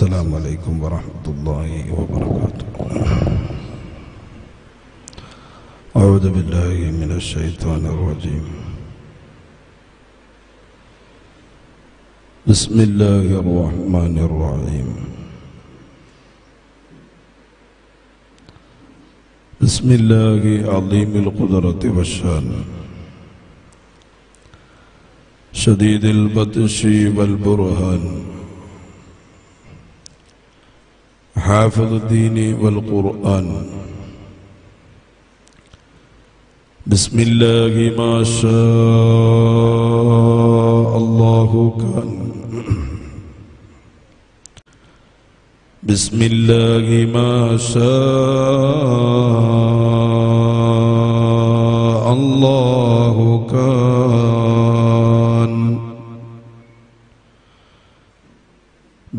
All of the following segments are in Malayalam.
السلام عليكم ورحمة الله وبركاته. أعوذ بالله من الشيطان الرجيم. بسم الله الرحمن الرحيم. بسم الله عظيم القدرة والشان شديد البطش والبرهان حافظ الدين والقرآن بسم الله ما شاء الله كان بسم الله ما شاء الله كان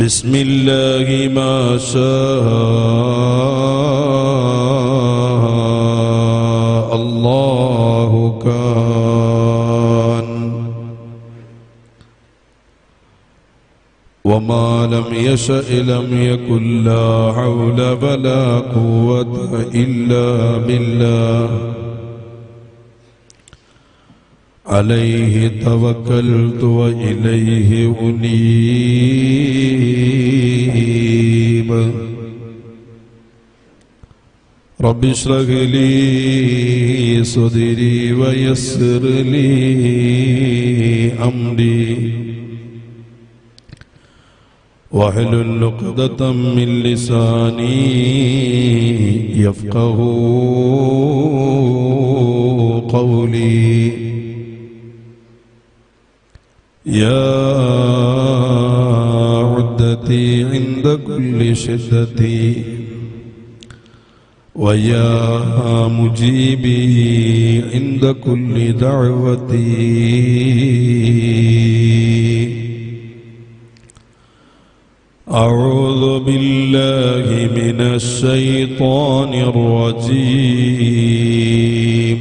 بسم الله ما شاء الله كان وما لم يشأ لم يكن لا حول ولا قوة إلا بالله عليه توكلت وإليه أنيب رب اشرح لي صدري ويسر لي أمري واحلل عقدة من لساني يفقه قولي يا عدتي عند كل شدتي ويا مجيبي عند كل دعوتي أعوذ بالله من الشيطان الرجيم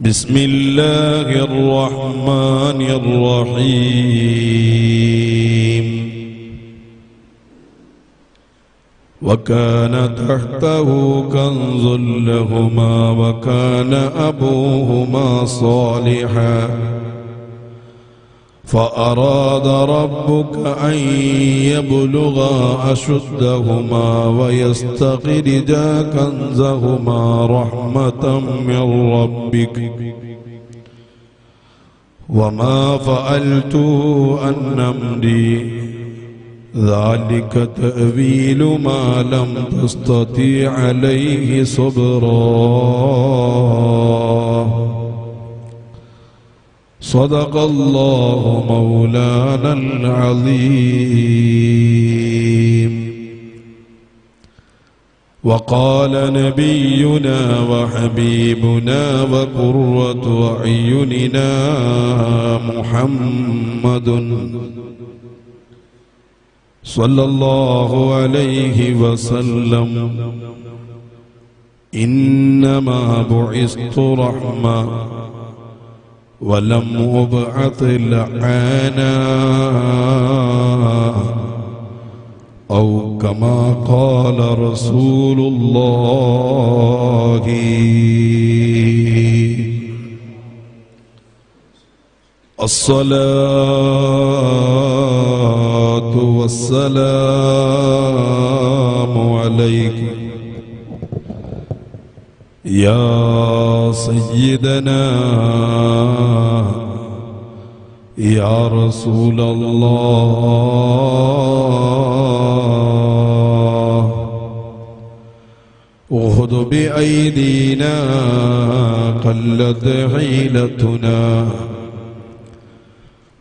بسم الله الرحمن الرحيم وكان تحته كنز لهما وكان أبوهما صالحا فأراد ربك أن يبلغا أشدهما ويستخرجا كنزهما رحمة من ربك وما فعلته عن أمري ذلك تأويل ما لم تستطع عليه صبرا صدق الله مولانا العظيم وقال نبينا وحبيبنا وقرة أعيننا محمد صلى الله عليه وسلم إنما بعثت رحمة ولم أبعث لعانا أو كما قال رسول الله الصلاة والسلام عليك يا سيدنا يا رسول الله اخذ بأيدينا قلت حيلتنا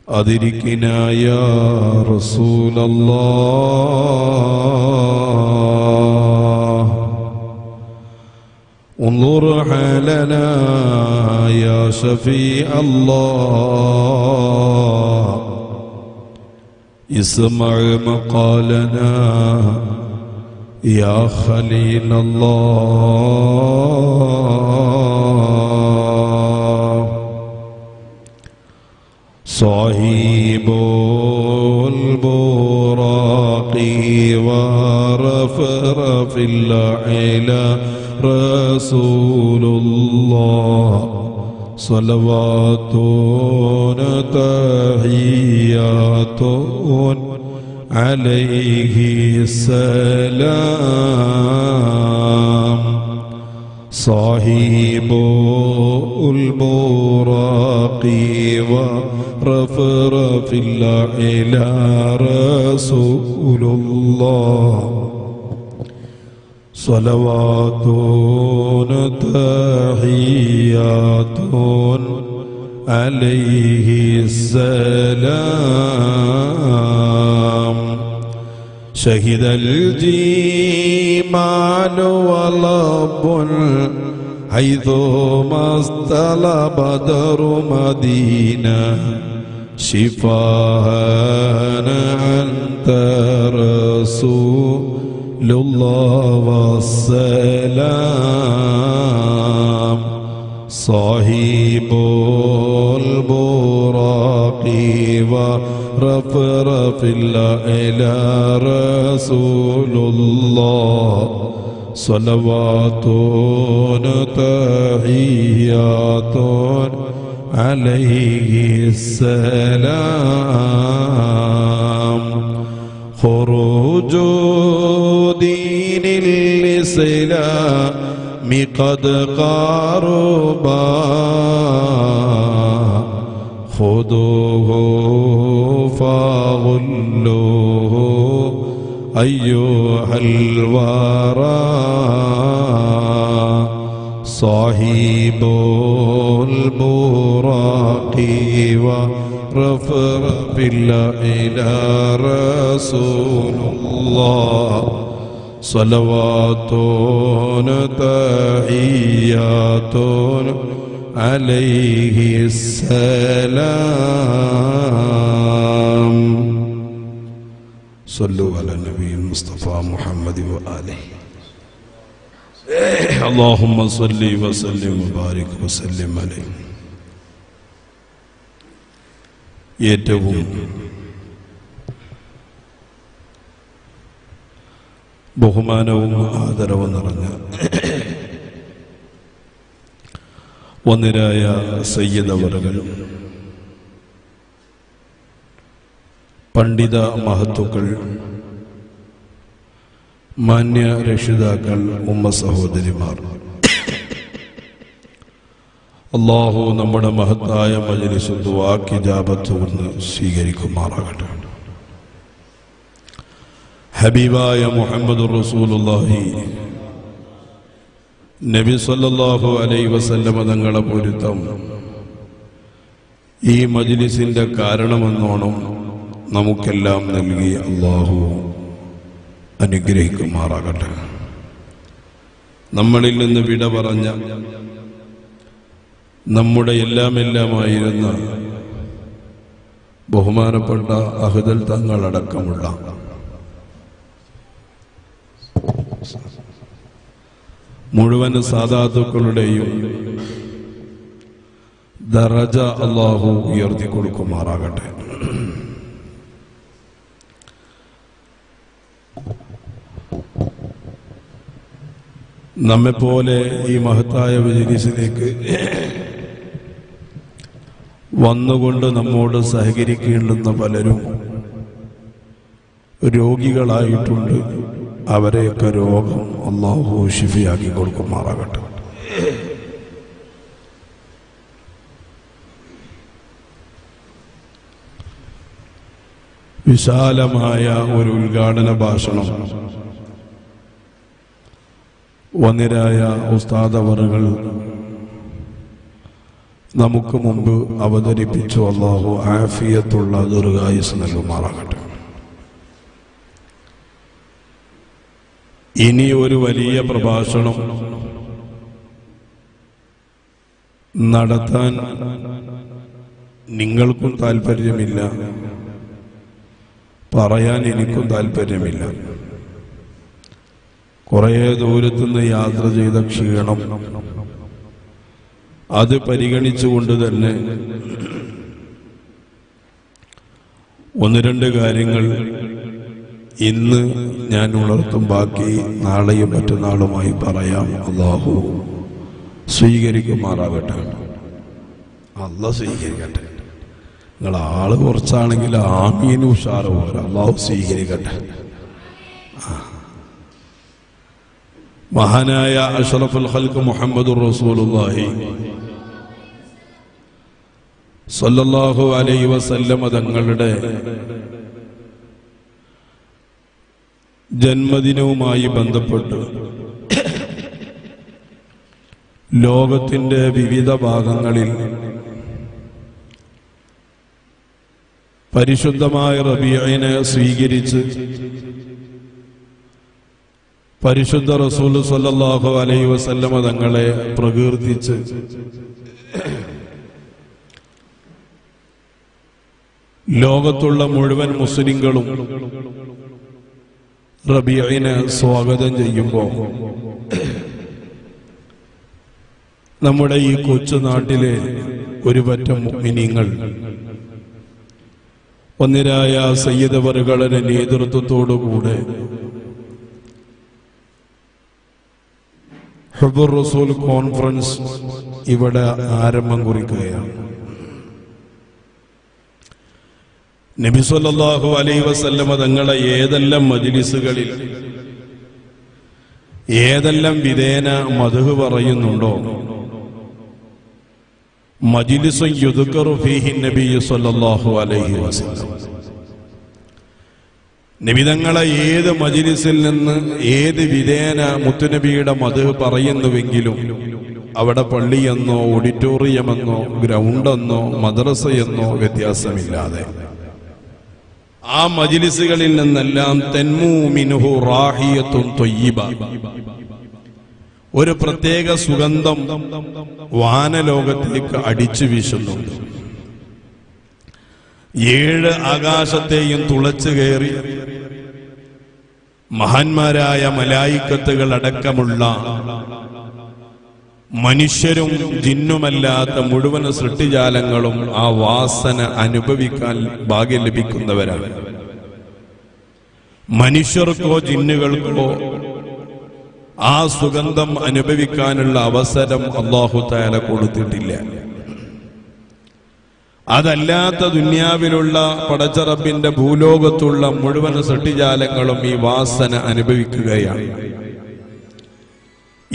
أدركنا يا رسول الله انظر حالنا يا شفيع الله اسمع مقالنا يا خليل الله صاحب البو ورفر في العلا رسول الله صلوات تحيات عليه السلام صاحب البراق ورفرف العلا رسول الله صلوات تحيات عليه السلام شهد الجمال ولب حيث ما استلى بدر مدينة شفاء أنت رسول الله والسلام صاحب البراق ورفرف العلا رسول الله صلوات تحيات عليه السلام خروج دين الإسلام قد قاربا خذوه فغلوه أيها الورى صاحب البراق ورفرف العلا رسول الله صلوات تحيات عليه السلام صلوا على النبي المصطفى محمد وآله اللهم صل وسلم وبارك وسلم عليه ഏറ്റവും ബഹുമാനവും ആദരവും നിറഞ്ഞ വന്ദരായ സയ്യിദ് അവറുകളും പണ്ഡിത മഹത്തുക്കൾ മാന്യ രക്ഷിതാക്കൾ ഉമ്മ സഹോദരിമാർ അള്ളാഹു നമ്മുടെ മഹത്തായ മജ്‌ലിസുൽ ദുആക്ക് ഇജാബത്ത് സ്വീകരിക്കുമാറാകട്ടെ ഹബീബായ മുഹമ്മദുർ റസൂലുള്ളാഹി നബി സല്ലല്ലാഹു അലൈഹി വസല്ലമ തങ്ങളുടെ പൊരുത്തം ഈ മജ്‌ലിസിന്റെ കാരണമെന്നോണം നമുക്കെല്ലാം നൽകി അള്ളാഹു അനുഗ്രഹിക്കുമാറാകട്ടെ. നമ്മളിൽ നിന്ന് വിട പറഞ്ഞ നമ്മുടെ എല്ലാമായിരുന്ന ബഹുമാനപ്പെട്ട അഹ്ദൽ തങ്ങളടക്കമുള്ള മുഴുവൻ സാദാത്തുക്കളുടെയും ദറജ അല്ലാഹു ഉയർത്തി കൊടുക്കുമാറാകട്ടെ. നമ്മെപ്പോലെ ഈ മഹത്തായ മജ്‌ലിസിലേക്ക് വന്നുകൊണ്ട് നമ്മോട് സഹകരിക്കേണ്ടുന്ന പലരും രോഗികളായിട്ടുണ്ട്. അവരെയൊക്കെ രോഗം അല്ലാഹു ശിഫയാക്കി കൊടുക്കുമാറാകട്ടെ. വിശാലമായ ഒരു ഉദ്ഘാടന ഭാഷണം വന്നിരായ ഉസ്താദ് അവറുകൾ നമുക്ക് മുമ്പ് അവതരിപ്പിച്ചു. അല്ലാഹു ആഫിയത്തുള്ള ദീർഘായുസ്സ് നൽകുമാറാകട്ടെ. ഇനി ഒരു വലിയ പ്രഭാഷണം നടത്താൻ നിങ്ങൾക്കും താല്പര്യമില്ല, പറയാൻ എനിക്കും താല്പര്യമില്ല. കുറേ ദൂരത്തുനിന്ന് യാത്ര ചെയ്ത ക്ഷീണം അത് പരിഗണിച്ചുകൊണ്ട് തന്നെ ഒന്ന് രണ്ട് കാര്യങ്ങൾ ഇന്ന് ഞാൻ ഉണർത്തും, ബാക്കി നാളെയും മറ്റന്നാളുമായി പറയാം. അല്ലാഹു സ്വീകരിക്കുമാറാകട്ടെ. അല്ലാഹു സ്വീകരിക്കട്ടെ. നിങ്ങൾ ആള് കുറച്ചാണെങ്കിൽ ആമീൻ ഉഷാറ് പോലെ. അല്ലാഹു സ്വീകരിക്കട്ടെ. മഹാനായ അഷ്റഫുൽ ഖൽഖ് മുഹമ്മദുർ റസൂലുള്ളാഹി സല്ലല്ലാഹു അലൈഹി വസല്ലം തങ്ങളുടെ ജന്മദിനവുമായി ബന്ധപ്പെട്ട് ലോകത്തിൻ്റെ വിവിധ ഭാഗങ്ങളിൽ പരിശുദ്ധമായ റബീഇനെ സ്വീകരിച്ച് പരിശുദ്ധ റസൂൽ സല്ലല്ലാഹു അലൈഹി വസല്ലം തങ്ങളെ പ്രകീർത്തിച്ച് ലോകത്തുള്ള മുഴുവൻ മുസ്ലിങ്ങളും റബീഇനെ സ്വാഗതം ചെയ്യുമ്പോൾ നമ്മുടെ ഈ കൊച്ചു നാട്ടിലെ ഒരുപറ്റം മുഅ്മിനീങ്ങൾ ഒന്നിരായ സയ്യിദ് വർകളുടെ നേതൃത്വത്തോടുകൂടെ ഹുബ്ബുർ റസൂൽ കോൺഫറൻസ് ഇവിടെ ആരംഭം കുറിക്കുകയാണ്. നബി സല്ലല്ലാഹു അലൈഹി വസല്ലം തങ്ങളെ ഏതെല്ലാം മജ്‌ലിസുകളിൽ ഏതെല്ലാം വിധേന മദ്ഹ് പറയുന്നുണ്ടോ, മജ്‌ലിസുൻ യുദ്കറു ഫീഹി നബി സല്ലല്ലാഹു അലൈഹി വസല്ലം, നബി തങ്ങളെ ഏത് മജ്‌ലിസിൽ നിന്ന് ഏത് വിധേന മുത്തുനബിയുടെ മദ്ഹ് പറയുന്നുവെങ്കിലും അവിടെ പള്ളിയെന്നോ ഓഡിറ്റോറിയമെന്നോ ഗ്രൗണ്ടെന്നോ മദ്രസയെന്നോ വ്യത്യാസമില്ലാതെ ആ മജ്‌ലിസുകളിൽ നിന്നെല്ലാം തൻമൂ മിൻഹു റാഹിയത്തുൻ ത്വയ്യിബ, ഒരു പ്രത്യേക സുഗന്ധം വാനലോകത്തിലേക്ക് അടിച്ചു വീശുന്നുണ്ട്. 7 ആകാശത്തെയും തുളച്ചു കയറി മഹാന്മാരായ മലായിക്കത്തുകൾ അടക്കമുള്ള മനുഷ്യരും ജിന്നുമല്ലാത്ത മുഴുവൻ സൃഷ്ടിജാലങ്ങളും ആ വാസന അനുഭവിക്കാൻ ഭാഗ്യം ലഭിക്കുന്നവരാണ്. മനുഷ്യർക്കോ ജിന്നുകൾക്കോ ആ സുഗന്ധം അനുഭവിക്കാനുള്ള അവസരം അല്ലാഹു തആല കൊടുത്തിട്ടില്ല. അതല്ലാത്ത ദുനിയാവിലുള്ള പടച്ചറബിന്റെ ഭൂലോകത്തുള്ള മുഴുവൻ സൃഷ്ടിജാലങ്ങളും ഈ വാസന അനുഭവിക്കുകയാണ്.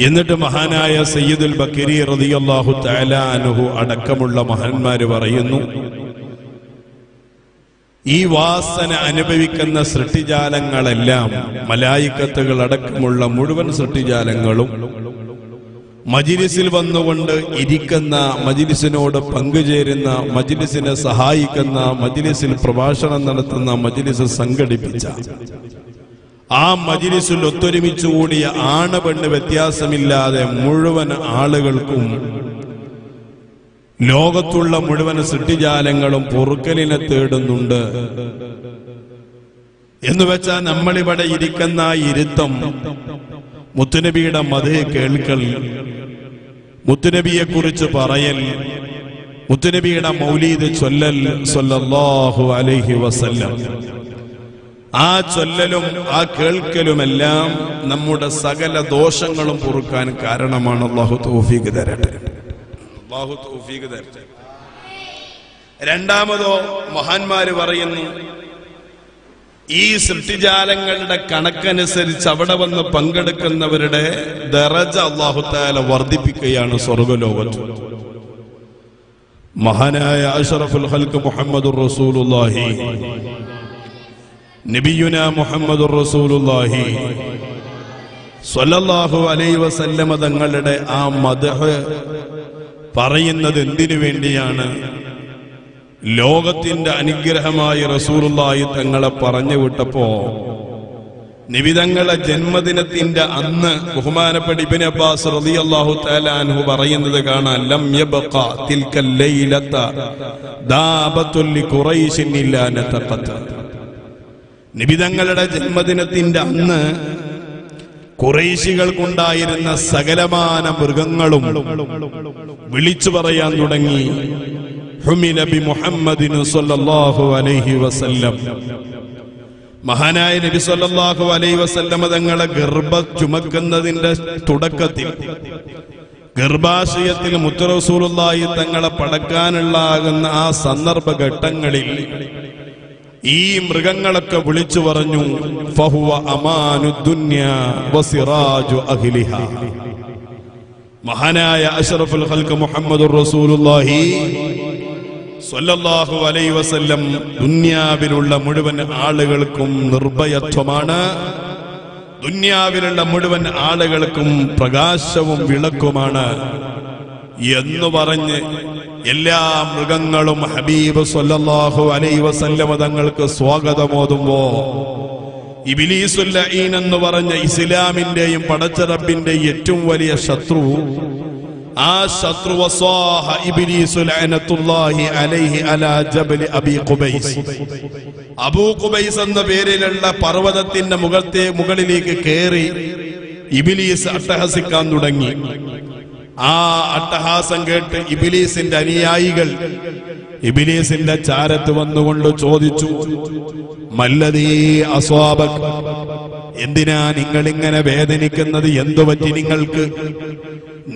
എന്നിട്ട് മഹാനായ സയ്യിദുൽ ബക്കരി റളിയല്ലാഹു തആല അൻഹു അടക്കമുള്ള മഹാന്മാർ പറയുന്നു, ഈ വാസന അനുഭവിക്കുന്ന സൃഷ്ടിജാലങ്ങളെല്ലാം മലായിക്കത്തുകൾ അടക്കമുള്ള മുഴുവൻ സൃഷ്ടിജാലങ്ങളും മജ്‌ലിസിൽ വന്നുകൊണ്ട് ഇരിക്കുന്ന, മജ്‌ലിസിനോട് പങ്കുചേരുന്ന, മജ്‌ലിസിനെ സഹായിക്കുന്ന, മജ്‌ലിസിൽ പ്രഭാഷണം നടത്തുന്ന, മജ്‌ലിസ് സംഘടിപ്പിച്ച ആ മജ്‌ലിസിൽ ഒത്തൊരുമിച്ചു കൂടിയ ആണ് പെണ്ണ് വ്യത്യാസമില്ലാതെ മുഴുവൻ ആളുകൾക്കും ലോകത്തുള്ള മുഴുവൻ സൃഷ്ടിജാലങ്ങളും പൊറുക്കലിനെ തേടുന്നുണ്ട്. എന്നുവെച്ചാൽ നമ്മളിവിടെ ഇരിക്കുന്ന ഇരുത്തം മുത്തുനബിയുടെ മദ്ഹ് കേൾക്കൽ, മുത്തുനബിയെ കുറിച്ച് പറയൽ, മുത്തുനബിയുടെ മൗലീദ് ചൊല്ലൽ സല്ലല്ലാഹു അലൈഹി വസല്ലം, ആ ചൊല്ലലും ആ കേൾക്കലുമെല്ലാം നമ്മുടെ സകല ദോഷങ്ങളും പൊറുക്കാൻ കാരണമാണ്. അല്ലാഹു തൗഫീഖ് തരട്ടെ. അല്ലാഹു തൗഫീഖ് തരട്ടെ. രണ്ടാമതോ മഹാന്മാര് പറയുന്നു, ഈ സൃഷ്ടിജാലങ്ങളുടെ കണക്കനുസരിച്ച് അവിടെ വന്ന് പങ്കെടുക്കുന്നവരുടെ ദറജ അല്ലാഹു തആല വർദ്ധിപ്പിക്കുകയാണ് സ്വർഗലോകത്ത്. മഹാനായ അഷ്റഫുൽ ഖൽഖ് മുഹമ്മദുർ റസൂലുള്ളാഹി നബിയുനാ മുഹമ്മദുർ റസൂലുള്ളാഹി സ്വല്ലല്ലാഹു അലൈഹി വസല്ലം തങ്ങളുടെ ആ മദ്ഹ് പറയുന്നത് എന്തിനു വേണ്ടിയാണ്? ലോകത്തിന്റെ അനുഗ്രഹമായി റസൂലുള്ളാഹി തങ്ങളെ പറഞ്ഞു വിട്ടപ്പോ നബി തങ്ങളെ ജന്മദിനത്തിന്റെ അന്ന് ബഹുമാനപ്പെട്ട ഇബ്നു അബ്ബാസ് റളിയല്ലാഹു തആല അൻഹു പറയുന്നത് കാണാം, ലം യബ്ഖ തിൽക്കൽ ലൈലത ദാബത്തുൽ ലിഖുറൈശിൻ ഇല്ലാ നതഖത. നബി തങ്ങളുടെ ജന്മദിനത്തിന്റെ അന്ന് ഖുറൈശികൾക്കുണ്ടായിരുന്ന സകലമാന മൃഗങ്ങളും വിളിച്ചു പറയാൻ തുടങ്ങി, ഹുമില ബി മുഹമ്മദിൻ സല്ലല്ലാഹു അലൈഹി വസല്ലം, മഹാനായ നബി സല്ലല്ലാഹു അലൈഹി വസല്ലമ തങ്ങളെ ഗർഭം ചുമക്കുന്നതിന്റെ തുടക്കത്തിൽ ഗർഭാശയത്തിൽ മുത്ത് റസൂലുള്ളാഹി തങ്ങളെ പടക്കാനുള്ളാകുന്ന ആ സന്ദർഭഘട്ടങ്ങളിൽ ഈ മൃഗങ്ങളൊക്കെ വിളിച്ചു പറഞ്ഞു ഫഹുവ അമാനു ദുനിയ വസിറാജു അഹ്ലിഹ. മഹാനായ അഷ്റഫുൽ ഖൽഖ് മുഹമ്മദുർ റസൂലുള്ളാഹി സ്വല്ലല്ലാഹു അലൈഹി വസല്ലം ദുനിയാവിലുള്ള മുഴുവൻ ആളുകൾക്കും നിർഭയത്വമാണ്, ദുനിയാവിലുള്ള മുഴുവൻ ആളുകൾക്കും പ്രകാശവും വിളക്കുമാണ് എന്ന് പറഞ്ഞ് എല്ലാ മൃഗങ്ങളും ഹബീബ് സ്വല്ലല്ലാഹു അലൈഹി വസല്ലം തങ്ങൾക്ക് സ്വാഗതമോതുമ്പോ ഇബ്ലീസുൽ ലഈൻ എന്ന് പറഞ്ഞ ഇസ്ലാമിന്റെയും പടച്ച റബ്ബിന്റെയും ഏറ്റവും വലിയ ശത്രു, ആ ശത്രു വസാഹ ഇബ്ലീസു ലഅനത്തുല്ലാഹി അലൈഹി അലാ ജബൽ അബീ ഖുബൈസ്, അബൂ ഖുബൈസ് എന്ന പേരിലുള്ള പർവതത്തിന്റെ മുകളിലേക്ക് കയറി ഇബ്ലീസ് അട്ടഹസിക്കാൻ തുടങ്ങി. ആ അട്ടഹാസം കേട്ട് ഇബ്ലീസിന്റെ അനുയായികൾ ഇബ്ലീസിന്റെ ചാരത്ത് വന്നുകൊണ്ട് ചോദിച്ചു, മല്ലദീ അസ്വാബക്, എന്തിനാ നിങ്ങളിങ്ങനെ വേദനിക്കുന്നത്, എന്തുപറ്റി നിങ്ങൾക്ക്,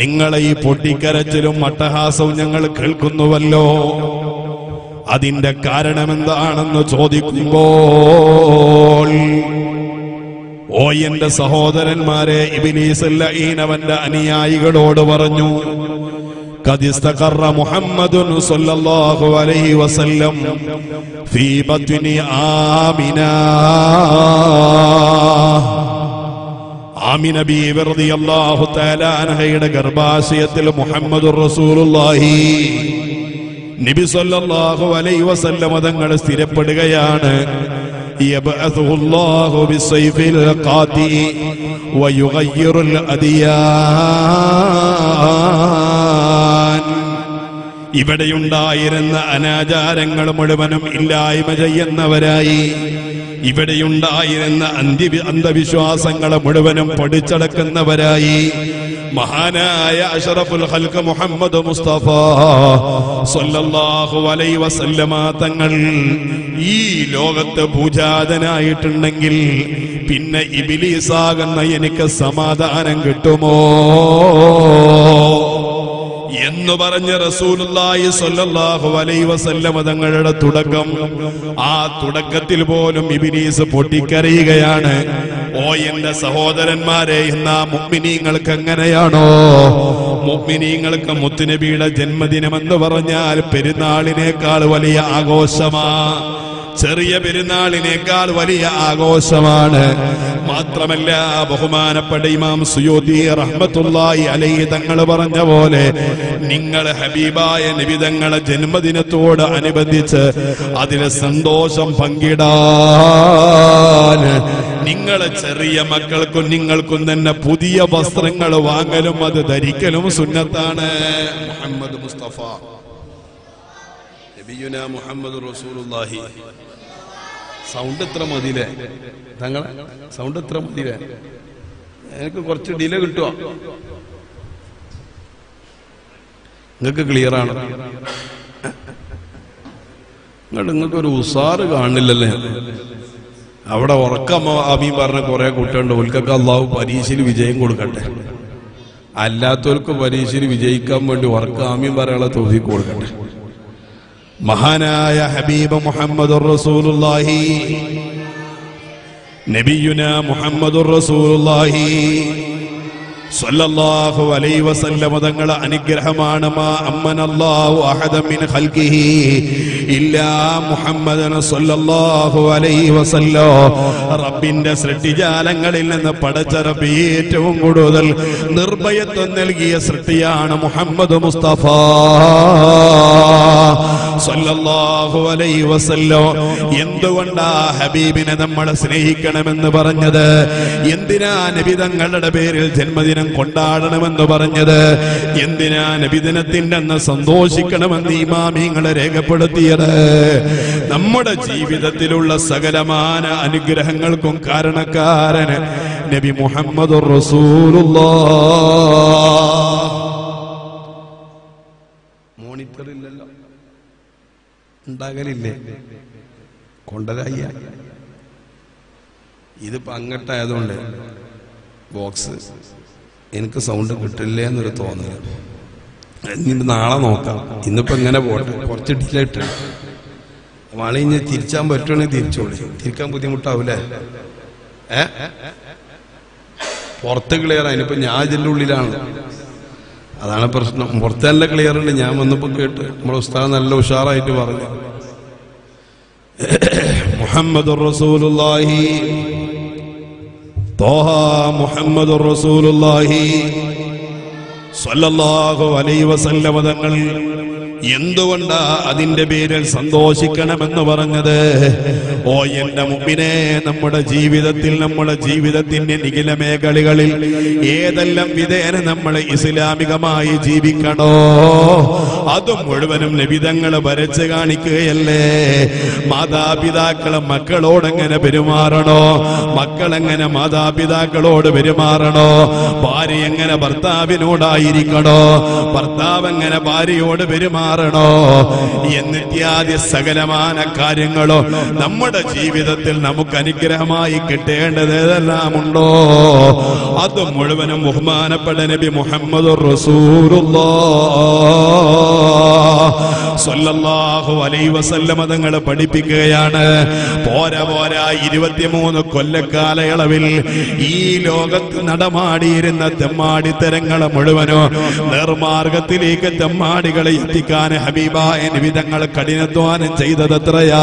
നിങ്ങളെ ഈ പൊട്ടിക്കരച്ചിലും അട്ടഹാസവും ഞങ്ങൾ കേൾക്കുന്നുവല്ലോ, അതിന്റെ കാരണമെന്താണെന്ന് ചോദിക്കുമ്പോൾ ഓ എന്റെ സഹോദരന്മാരെ, ഇബ്ലീസ് ലഈനവന്റെ അനുയായികളോട് പറഞ്ഞു, ഖദ് ഇസ്തഖറ മുഹമ്മദുൻ സ്വല്ലല്ലാഹു അലൈഹി വസല്ലം ഫീ ബത്നി ആമിന, ആമിന ബി റളിയല്ലാഹു തആല അൻഹയുടെ ഗർഭാശയത്തിൽ മുഹമ്മദുർ റസൂലുള്ളാഹി നബി സ്വല്ലല്ലാഹു അലൈഹി വസല്ലം തങ്ങൾ സ്ഥിരപ്പെടുകയാണ്. يبعثه الله بالسيف القاطع ويغير الأديان. ഇവിടെയുണ്ടായിരുന്ന അനാചാരങ്ങൾ മുഴുവനും ഇല്ലായ്മ ചെയ്യുന്നവരായി, ഇവിടെയുണ്ടായിരുന്ന അന്ധവിശ്വാസങ്ങൾ മുഴുവനും പൊടിച്ചടക്കുന്നവരായി മഹാനായ അഷ്റഫുൽ ഖൽഖ് മുഹമ്മദ് മുസ്തഫ സ്വല്ലല്ലാഹു അലൈഹി വസല്ലമ തങ്ങൾ ഈ ലോകത്ത് പൂജാതനായിട്ടുണ്ടെങ്കിൽ പിന്നെ ഇബ്ലീസ് ആകുന്ന എനിക്ക് സമാധാനം കിട്ടുമോ എന്ന് പറഞ്ഞ് റസൂലുള്ളാഹി സ്വല്ലല്ലാഹു അലൈഹി വസല്ലം തങ്ങളുടെ തുടക്കം, ആ തുടക്കത്തിൽ പോലും ഇബ്ലീസ് പൊട്ടിക്കരയുകയാണ്. ഓ എന്റെ സഹോദരന്മാരെ, എന്നാ മുഅ്മിനീങ്ങൾക്ക് എങ്ങനെയാണോ, മുഅ്മിനീങ്ങൾക്ക് മുത്തുനബിയുടെ ജന്മദിനം എന്ന് പറഞ്ഞാൽ പെരുന്നാളിനേക്കാൾ വലിയ ആഘോഷമാ, ചെറിയ പെരുന്നാളിനേക്കാൾ വലിയ ആഘോഷമാണ്. മാത്രമല്ല ബഹുമാനപ്പെട്ട ഇമാം സുയൂതി റഹ്മത്തുള്ളാഹി അലൈഹി തങ്ങൾ പറഞ്ഞ പോലെ നിങ്ങൾ ഹബീബായ നബി തങ്ങളെ ജന്മദിനത്തോട് അനുബന്ധിച്ച് അതിലെ സന്തോഷം പങ്കിടാൻ നിങ്ങളെ ചെറിയ മക്കൾക്കും നിങ്ങൾക്കും തന്നെ പുതിയ വസ്ത്രങ്ങൾ വാങ്ങലും അത് ധരിക്കലും സുന്നത്താണ്. മുഹമ്മദ് മുസ്തഫ നബിയുനാ മുഹമ്മദ് റസൂലുള്ളാഹി. സൗണ്ട് എത്ര മതിയിലെ തങ്ങളെ, സൗണ്ട് എത്ര മതിയിലെ, എനിക്ക് കുറച്ച് ഡിലേ കിട്ടുമോ, നിങ്ങൾക്ക് ക്ലിയർ ആണോ, നിങ്ങൾക്കൊരു ഉസാറ് കാണില്ലല്ലേ. അവിടെ ഉറക്കമ്മ ആമീൻ പറഞ്ഞ കുറെ കുട്ടികളുണ്ട്, ഓൽക്കൊക്കെ അള്ളാഹു പരീക്ഷയിൽ വിജയം കൊടുക്കട്ടെ, അല്ലാത്തവർക്ക് പരീക്ഷയിൽ വിജയിക്കാൻ വേണ്ടി ഉറക്ക ആമീൻ പറയാനുള്ള തൗഫീഖ് കൊടുക്കട്ടെ. മഹാനായ ഹബീബ് മുഹമ്മദുർ റസൂലുള്ളാഹി നബിയുനാ മുഹമ്മദുർ റസൂലുള്ളാഹി സ്വല്ലല്ലാഹു അലൈഹി വസല്ലം തങ്ങളുടെ അനുഗ്രഹമാണ് മാ അമ്മനല്ലാഹു അഹദൻ മിൻ ഖൽഖിഹി ഇല്ലാ മുഹമ്മദൻ സ്വല്ലല്ലാഹു അലൈഹി വസല്ലം. റബ്ബിന്റെ സൃഷ്ടിജാലങ്ങളിൽ നിന്ന് പടച്ച റബ്ബ് ഏറ്റവും കൂടുതൽ നിർഭയത്വം നൽകിയ സൃഷ്ടിയാണ് മുഹമ്മദ് മുസ്തഫ സല്ലല്ലാഹു അലൈഹി വസല്ലം. എന്തുകൊണ്ടാ ഹബീബിനെ നമ്മൾ സ്നേഹിക്കണമെന്ന് പറഞ്ഞത്, എന്തിനാ നബി തങ്ങളുടെ പേരിൽ ജന്മദിനം കൊണ്ടാടണമെന്ന് പറഞ്ഞത്, എന്തിനാ നബിദിനത്തിന്റെ അന്ന് സന്തോഷിക്കണമെന്ന് ഇമാമിങ്ങളെ രേഖപ്പെടുത്തിയത്, നമ്മുടെ ജീവിതത്തിലുള്ള സകലമാന അനുഗ്രഹങ്ങൾക്കും കാരണക്കാരന് നബി മുഹമ്മദുർ റസൂലുള്ളാഹി. മോണിറ്ററില്ലല്ലോ, ഉണ്ടാകലില്ലേ, കൊണ്ടതായി ഇത് പങ്കട്ടായതുകൊണ്ട് ബോക്സ് എനിക്ക് സൗണ്ട് കിട്ടില്ല എന്നൊരു തോന്നല്. എന്നിട്ട് നാളെ നോക്കാം. ഇന്നിപ്പോൾ ഇങ്ങനെ പോട്ടെ, കുറച്ച് ഡിലേറ്റ്. നാളെ ഇനി തിരിച്ചാൻ പറ്റുവാണെങ്കിൽ തിരിച്ചോളി, തിരിക്കാൻ ബുദ്ധിമുട്ടാവില്ലേ? പുറത്ത് ക്ലിയർ ആയി, ഇപ്പം ഞാൻ ഇതിൻ്റെ ഉള്ളിലാണ്, അതാണ് പ്രശ്നം. പുറത്ത് നല്ല ക്ലിയർ ഉണ്ട്. ഞാൻ വന്നപ്പോൾ കേട്ട് നമ്മുടെ ഉസ്താദ് നല്ല ഉഷാറായിട്ട് പറഞ്ഞു, മുഹമ്മദുർ റസൂലുള്ളാഹി ത്വാഹ മുഹമ്മദുർ റസൂലുള്ളാഹി സ്വല്ലല്ലാഹു അലൈഹി വസല്ലം തങ്ങൾ എന്തുകൊണ്ടാ അതിന്റെ പേരിൽ സന്തോഷിക്കണമെന്ന് പറഞ്ഞത്? ഓ എന്റെ മുമ്പിനെ, നമ്മുടെ ജീവിതത്തിൽ, നമ്മുടെ ജീവിതത്തിന്റെ നിഖില മേഖലകളിൽ ഏതെല്ലാം വിധേന നമ്മൾ ഇസ്ലാമികമായി ജീവിക്കണോ അതും മുഴുവനും ലഭിതങ്ങൾ വരച്ച് കാണിക്കുകയല്ലേ. മാതാപിതാക്കളെ മക്കളോടെങ്ങനെ പെരുമാറണോ, മക്കളെങ്ങനെ മാതാപിതാക്കളോട് പെരുമാറണോ, ഭാര്യ എങ്ങനെ ഭർത്താവിനോടായിരിക്കണോ, ഭർത്താവ് എങ്ങനെ ഭാര്യയോട് പെരുമാറണം എന്നിത്യാദി സകലമാന കാര്യങ്ങളോ നമ്മുടെ ജീവിതത്തിൽ നമുക്ക് അനുഗ്രഹമായി കിട്ടേണ്ടത് ഏതെല്ലാം ഉണ്ടോ അത് മുഴുവനും ബഹുമാനപ്പെട്ട നബി മുഹമ്മദ് സ്വല്ലല്ലാഹു അലൈഹി വസല്ലം തങ്ങൾ പഠിപ്പിക്കുകയാണ്. പോരാ പോരാ 23 കൊല്ലക്കാലയളവിൽ ഈ ലോകത്ത് നടമാടിയിരുന്ന തെമ്മാടിത്തരങ്ങളെ മുഴുവനോ നിർമാർഗത്തിലേക്ക് തെമ്മാടികളെ എത്തിക്കാൻ ഹബീബായ നിബിതങ്ങൾ കഠിനാധ്വാനം ചെയ്തതത്രയാ.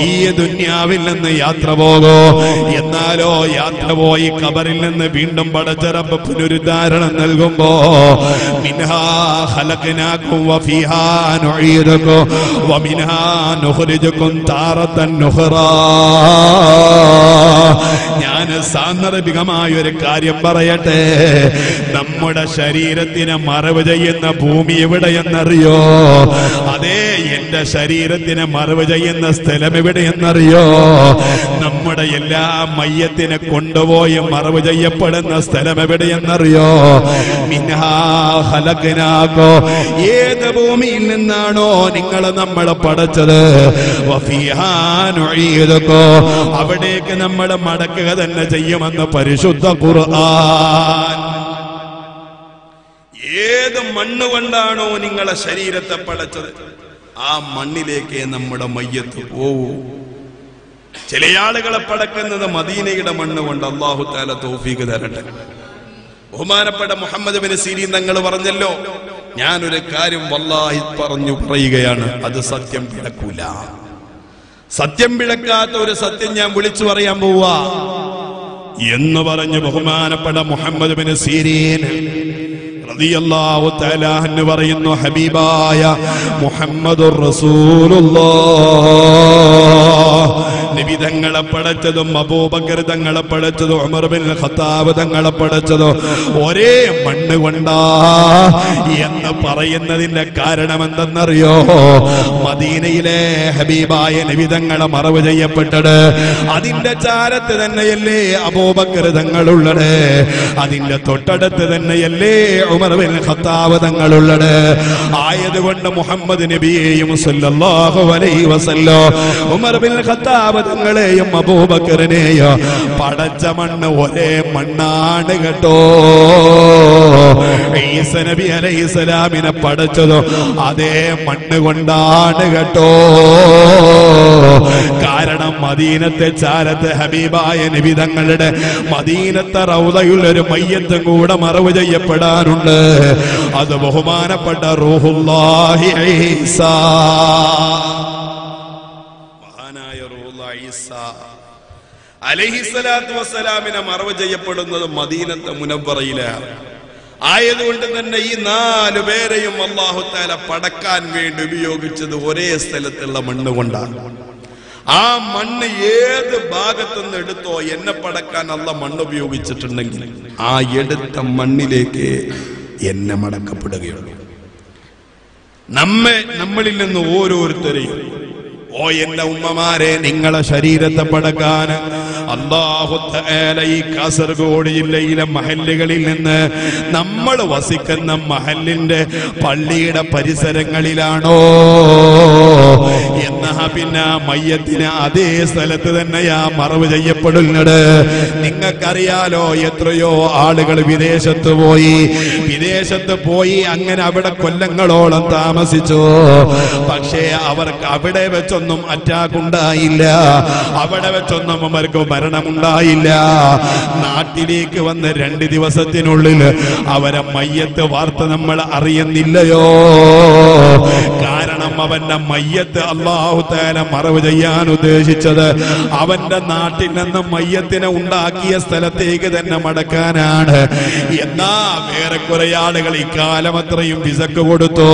ഈ ദുന്യാവിൽ നിന്ന് യാത്ര പോകോ. എന്നാലോ യാത്ര പോയി ഖബറിൽ നിന്ന് വീണ്ടും പടച്ച റബ്ബ് പുനരുദ്ധാരണം നൽകുമ്പോ منها خلقناكم وفيها نعيدكم ومنها نخرجكم تارة أخرى. ഞാൻ സാന്ദർഭികമായ ഒരു കാര്യം പറയട്ടെ. നമ്മുടെ ശരീരത്തിന് മറവ് ചെയ്യുന്ന ഭൂമി എവിടെയെന്നറിയോ? അതേ, എന്റെ ശരീരത്തിന് മറവ് ചെയ്യുന്ന സ്ഥലം എവിടെയെന്നറിയോ? നമ്മുടെ എല്ലാ മയ്യത്തിനെ കൊണ്ടുപോയി മറവ് ചെയ്യപ്പെടുന്ന സ്ഥലം എവിടെയെന്നറിയോ? മിൻഹാ ഖലഖ്നാകോ, ഏത് ഭൂമിയിൽ നിന്നാണോ നിങ്ങൾ നമ്മളെ പടച്ചത്, വഫീഹാ നുഈദുകോ, അവിടേക്ക് നമ്മൾ മടക്കുക തന്നെ ചെയ്യുമെന്ന് പരിശുദ്ധ ഖുർആൻ. ഏത് മണ്ണുകൊണ്ടാണോ നിങ്ങളെ ശരീരത്തെ പടച്ചത്, ആ മണ്ണിലേക്ക് നമ്മുടെ മയ്യത്ത് പോവൂ. ചില ആളുകളെ പടക്കുന്നത് മദീനയുടെ മണ്ണ് കൊണ്ട്. അല്ലാഹു തആല തൗഫീഖ് തരട്ടെ. ബഹുമാനപ്പെട്ട മുഹമ്മദ് ബിൻ സിരീൻ തങ്ങൾ പറഞ്ഞല്ലോ, ഞാനൊരു കാര്യം വല്ലാഹി പറഞ്ഞു പറയുകയാണ്, അത് സത്യം പിഴക്കൂല. സത്യം പിഴക്കാത്ത ഒരു സത്യം ഞാൻ വിളിച്ചു പറയാൻ പോവാ എന്ന് പറഞ്ഞു ബഹുമാനപ്പെട്ട മുഹമ്മദ് ബിൻ സിരീൻ റളിയല്ലാഹു തആല അൻഹു പറയുന്നു, ഹബീബായ മുഹമ്മദുർ റസൂലുള്ളാഹ്, നബി തങ്ങളെ പടച്ചതും അബൂബക്കർ തങ്ങളെ പടച്ചതും ഉമർ ബിൻ ഖത്താബ് തങ്ങളെ പടച്ചതും ഒരേ മണ്ണ് കൊണ്ടാ എന്ന് പറയുന്നതിന്റെ കാരണം എന്തെന്നറിയോ? മദീനയിലെ ഹബീബായ നബി തങ്ങളെ മറവ് ചെയ്യപ്പെട്ടത് അതിന്റെ ചാരത്ത് തന്നെയല്ലേ അബൂബക്കർ തങ്ങളുള്ളത്, അതിന്റെ തൊട്ടടുത്ത് തന്നെയല്ലേ ഉമർ ബിൻ ഖത്താബ് തങ്ങളുള്ളത്. ആയതുകൊണ്ട് മുഹമ്മദ് നബിയെയും സല്ലല്ലാഹു അലൈഹി വസല്ലം ഉമർ ബിൻ ഖത്താബ് യും അബൂബക്കറിനെയോ പടച്ച മണ്ണ് ഒരേ മണ്ണാണ് കേട്ടോ. ഈസാ നബി അലൈഹിസ്സലാമിനെ പടച്ചതോ അതേ മണ്ണ് കൊണ്ടാണ് കേട്ടോ. കാരണം മദീനത്തെ ചാരത്ത് ഹബീബായ നബി തങ്ങളുടെ മദീനത്തെ റൗളയിൽ ഒരു മയ്യത്തും കൂടെ മറവ് ചെയ്യപ്പെടാനുണ്ട്. അത് ബഹുമാനപ്പെട്ട റൂഹുല്ലാഹി ഈസാ, അലൈഹിസ്സലാത്തു വസ്സലാമിനെ മറവ് ചെയ്യപ്പെടുന്നത് മദീനത്തെ മുനവ്വറയിലാണ്. ആയതുകൊണ്ട് തന്നെ ഈ നാലു പേരെയും അല്ലാഹു തആല പടക്കാൻ വേണ്ടി ഉപയോഗിച്ചത് ഒരേ സ്ഥലത്തുള്ള മണ്ണ് കൊണ്ടാണ്. ആ മണ്ണ് ഏത് ഭാഗത്തുനിന്ന് എടുത്തോ, എന്നെ പടക്കാൻ അല്ല മണ്ണ് ഉപയോഗിച്ചിട്ടുണ്ടെങ്കിൽ ആ എടുത്ത മണ്ണിലേക്ക് എന്നെ മടക്കപ്പെടുകയുള്ളൂ. നമ്മളിൽ നിന്ന് ഓരോരുത്തരെയും O yenda ummamare, ningala shareerathe padakan Allahu Taala ee Kasaragod jillayile mahallukalil ninnu nammal vasikkunna mahallinte palliyude parisarangalilano enna pinna mayyathine adhe stalathe thanneya maravu cheyyappedunnadu ningalkku ariyalo etrayo aalukal videshathu poyi angane avide kollangalolam tamasichu pakshe avarkku avide vechonnum attack undayilla avide vechonnum avarkku maranam undayilla naattilekku vanna rendu divasathinullil avare mayyathe vaartha nammal ariyannillayo karanam avante mayyathe Allahu Taala maravu cheyyan udheshichathu avante naattil ninnu mayyathine undaakiya sthalatthekku thanne madakkananu enna vere kore aalugal ikkalamatrayum visakku koduthu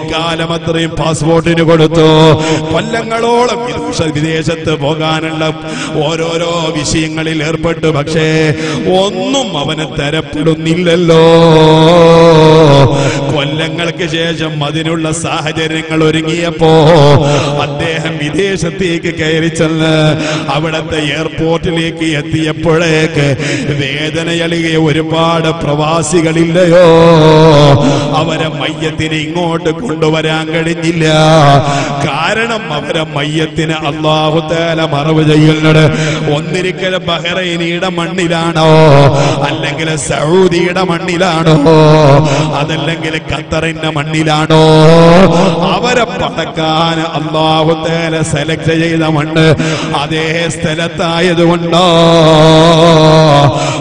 ikkalamatrayum passportine koduthu കൊല്ലങ്ങളോളം വിദേശത്ത് പോകാനുള്ള ഓരോരോ വിഷയങ്ങളിൽ ഏർപ്പെട്ടു പക്ഷേ ഒന്നും അവനെ തരപ്പെടുന്നില്ലല്ലോ കൊല്ലങ്ങൾക്ക് ശേഷം അതിനുള്ള സാഹചര്യങ്ങൾ ഒരുങ്ങിയപ്പോ അദ്ദേഹം വിദേശത്തേക്ക് കയറി ചെന്ന് അവിടുത്തെ എയർപോർട്ടിലേക്ക് എത്തിയപ്പോഴേക്ക് വേദനയലിയ ഒരുപാട് പ്രവാസികളില്ലയോ അവരെ മയ്യത്തിനെ ഇങ്ങോട്ട് കൊണ്ടുവരാൻ കഴിഞ്ഞില്ല കാരണം അവരെ മയ്യത്തിന് അല്ലാഹു തആല മറവ് ചെയ്യുന്നത് ഒന്നിരിക്കൽ ബഹ്റൈനിയുടെ മണ്ണിലാണോ അല്ലെങ്കിൽ സൗദിയുടെ മണ്ണിലാണോ അതല്ലെങ്കിൽ ഖത്തറിന്റെ മണ്ണിലാണോ അവരെ പടക്കാൻ അല്ലാഹു തആല സെലക്ട് ചെയ്ത മണ്ണ് അതേ സ്ഥലത്തായതുകൊണ്ട്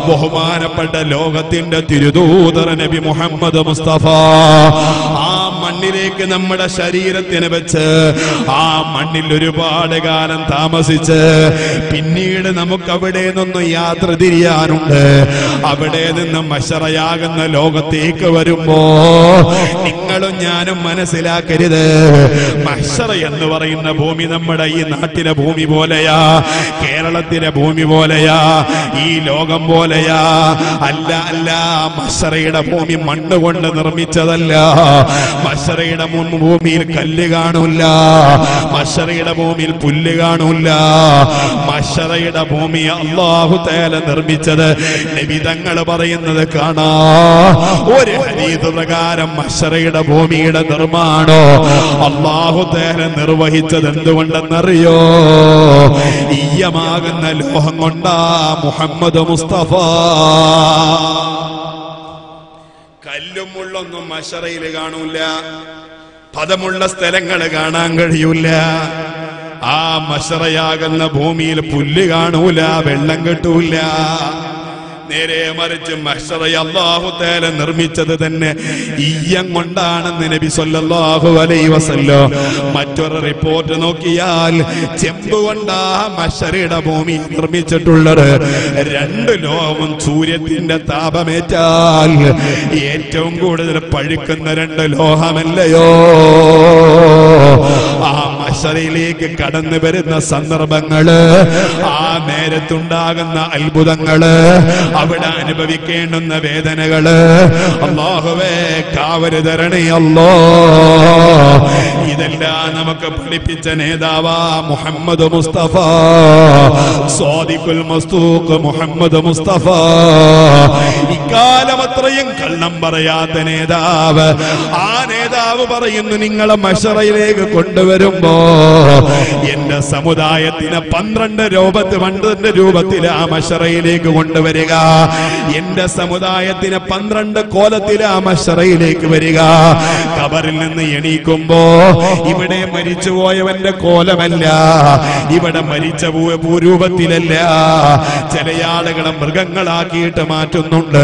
ബഹുമാനപ്പെട്ട ലോകത്തിന്റെ തിരുദൂതർ നബി മുഹമ്മദ് മുസ്തഫ ആ മണ്ണിലേക്ക് നമ്മുടെ ശരീരത്തിനെ വെച്ച് ആ മണ്ണിൽ ഒരുപാട് കാലം താമസിച്ച് പിന്നീട് നമുക്ക് അവിടെ നിന്നും യാത്ര തിരിയാനുണ്ട് അവിടെ നിന്ന് മശറയാകുന്ന ലോകത്തേക്ക് വരുമ്പോ നിങ്ങളും ഞാനും മനസ്സിലാക്കരുത് മഹ്ശറ എന്ന് പറയുന്ന ഭൂമി നമ്മുടെ ഈ നാട്ടിലെ ഭൂമി പോലെയാ കേരളത്തിലെ ഭൂമി പോലെയാ ഈ ലോകം പോലെയാ അല്ല മഹ്ശറയുടെ ഭൂമി മണ്ണ് കൊണ്ട് നിർമ്മിച്ചതല്ല മഹ്ശറയുടെ ഭൂമിയിൽ കല്ല് കാണൂല മഹ്ശറയുടെ ഭൂമിയിൽ പുല്ല് കാണൂല മഹ്ശറയുടെ ഭൂമി അല്ലാഹു തആല നിർമ്മിച്ചത് നബി തങ്ങൾ പറയുന്നത് കാണാ ഒരു ഹദീസ് പ്രകാരം മഹ്ശറയുടെ ഭൂമിയുടെ നിർമ്മാണം അല്ലാഹു തആല നിർവഹിച്ചത് എന്തുകൊണ്ടെന്നറിയോ ഈയമാകുന്ന ലോഹം കൊണ്ടാ മുഹമ്മദ് മുസ്തഫ കല്ലും മുള്ളൊന്നും മഹ്ശറയിൽ കാണൂല പദമുള്ള സ്ഥലങ്ങൾ കാണാൻ കഴിയൂല ആ മഹ്ശറയാകുന്ന ഭൂമിയിൽ പുല്ല് കാണൂല വെള്ളം കിട്ടൂല നേരെ മറിച്ച് മഹ്ശറയെ അല്ലാഹു തആല നിർമ്മിച്ചത് തന്നെ ഈയം കൊണ്ടാണെന്ന് നബി സ്വല്ലല്ലാഹു അലൈഹി വസല്ലം മറ്റൊരു റിപ്പോർട്ട് നോക്കിയാൽ ചെമ്പ് കൊണ്ടാ മഹ്ശറയുടെ ഭൂമി നിർമ്മിച്ചിട്ടുള്ളത് രണ്ട് ലോകവും സൂര്യത്തിന്റെ താപമേറ്റാൽ ഏറ്റവും കൂടുതൽ പഴുക്കുന്ന രണ്ട് ലോഹമല്ലയോ ആ മഹ്ശറയിലേക്ക് കടന്നു വരുന്ന സന്ദർഭങ്ങള് ആ നേരത്തുണ്ടാകുന്ന അത്ഭുതങ്ങള് അവിടെ അനുഭവിക്കേണ്ടുന്ന വേദനകള് അല്ലാഹുവേ കാവല് തരണേ അല്ലാ ഇതെല്ലാം നമുക്ക് പഠിപ്പിച്ച നേതാവാ മുഹമ്മദ് മുസ്തഫ സ്വാദിഖുൽ മസ്തൂഖ് മുഹമ്മദ് മുസ്തഫ ഇക്കാലമത്രയും കള്ളം പറയാത്ത നേതാവ് ആ നേതാവ് പറയുന്നു നിങ്ങളെ മഹ്ശറയിലേക്ക് കൊണ്ടുവരുമ്പോ എന്റെ സമുദായത്തിന് 12 രൂപത്തിൽ ആ മഹ്ശറയിലേക്ക് കൊണ്ടുവരിക എന്റെ സമുദായത്തിന് 12 കോലത്തിൽ ആ മഹ്ശറയിലേക്ക് വരിക ഖബറിൽ നിന്ന് എണീക്കുമ്പോ ഇവിടെ മരിച്ചുപോയവന്റെ കോലമല്ല ഇവിടെ മരിച്ച രൂപത്തിലല്ല ചില ആളുകളെ മൃഗങ്ങളാക്കിയിട്ട് മാറ്റുന്നുണ്ട്